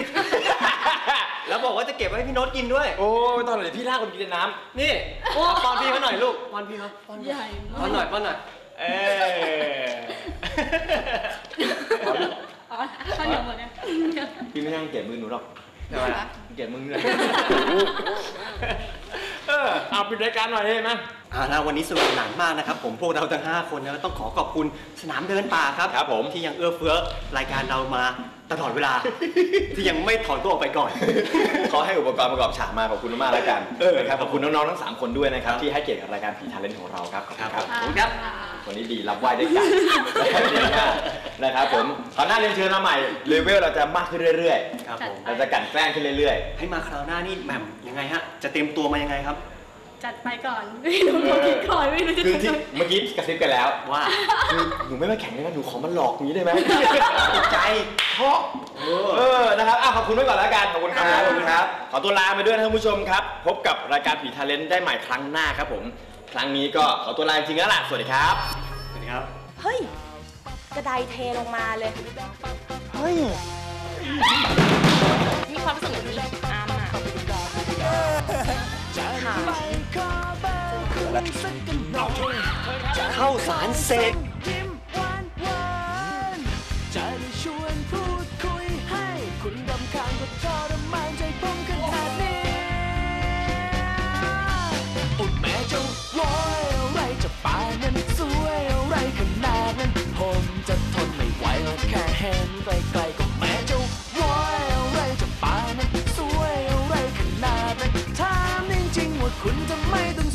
แล้วบอกว่าจะ เก็บไว้พี่โน้ตกินด้วยโอ้ตอนไหนพี่ลากคนกินน้ำนี่ป้อนพี่เขาหน่อยลูกป้อนพี่เขาป้อนใหญ่ป้อนหน่อยป้อนหน่อยเออป้อนเยอะหมดเนี่ยพี่ไม่นั่งเก็บมือหนูหรอกใช่ไหมเก็บมือเลยเออเอาปิดรายการหน่อยได้ไหมอ่านะวันนี้สนุกสนานมากนะครับผมพวกเราทั้งห้าคนนะต้องขอขอบคุณสนามเดินป่าครับครับผมที่ยังเอื้อเฟื้อรายการเรามาตลอดเวลาที่ยังไม่ถอนตัวออกไปก่อนขอให้อุปกรณ์ประกอบฉากมาขอบคุณมากแล้วกันเออครับขอบคุณน้องๆทั้งสามคนด้วยนะครับที่ให้เกียรติกับรายการผีทาเลนต์ของเราครับขอบคุณครับครับวันนี้ดีรับไหวได้กันดีมากนะครับผมคราวหน้าเรียนเชิญมาใหม่เลเวลเราจะมากขึ้นเรื่อยๆครับผมเราจะกันแกล้งขึ้นเรื่อยๆให้มาคราวหน้านี่แหม่มยังไงฮะจะเตรียมตัวมายังไงครับจัดไปก่อนไม่รู้จะคิดก่อนไม่รู้จะคือเมื่อกี้กระซิบกันแล้วว่าหนูไม่มาแข่งเลยนะหนูขอมันหลอกนี้ได้ไหมใจเพราะเออนะครับขอบคุณไว้ก่อนแล้วกันขอบคุณครับขอบคุณครับขอตัวลาไปด้วยท่านผู้ชมครับพบกับรายการผีทาเลนต์ได้ใหม่ครั้งหน้าครับผมครั้งนี้ก็ขอตัวลาจริงแล้วล่ะสวัสดีครับสวัสดีครับเฮ้ยกระไดเทลงมาเลยเฮ้ยมีความรู้สึกเหมือนอาร์มอ่ะเข้าสารเสกแค่ไกลๆก็แม้จะว้อยอะไรจะปานั้นสวยอะไรขนาดนั้นถามจริงๆว่าคุณทำไมต้อง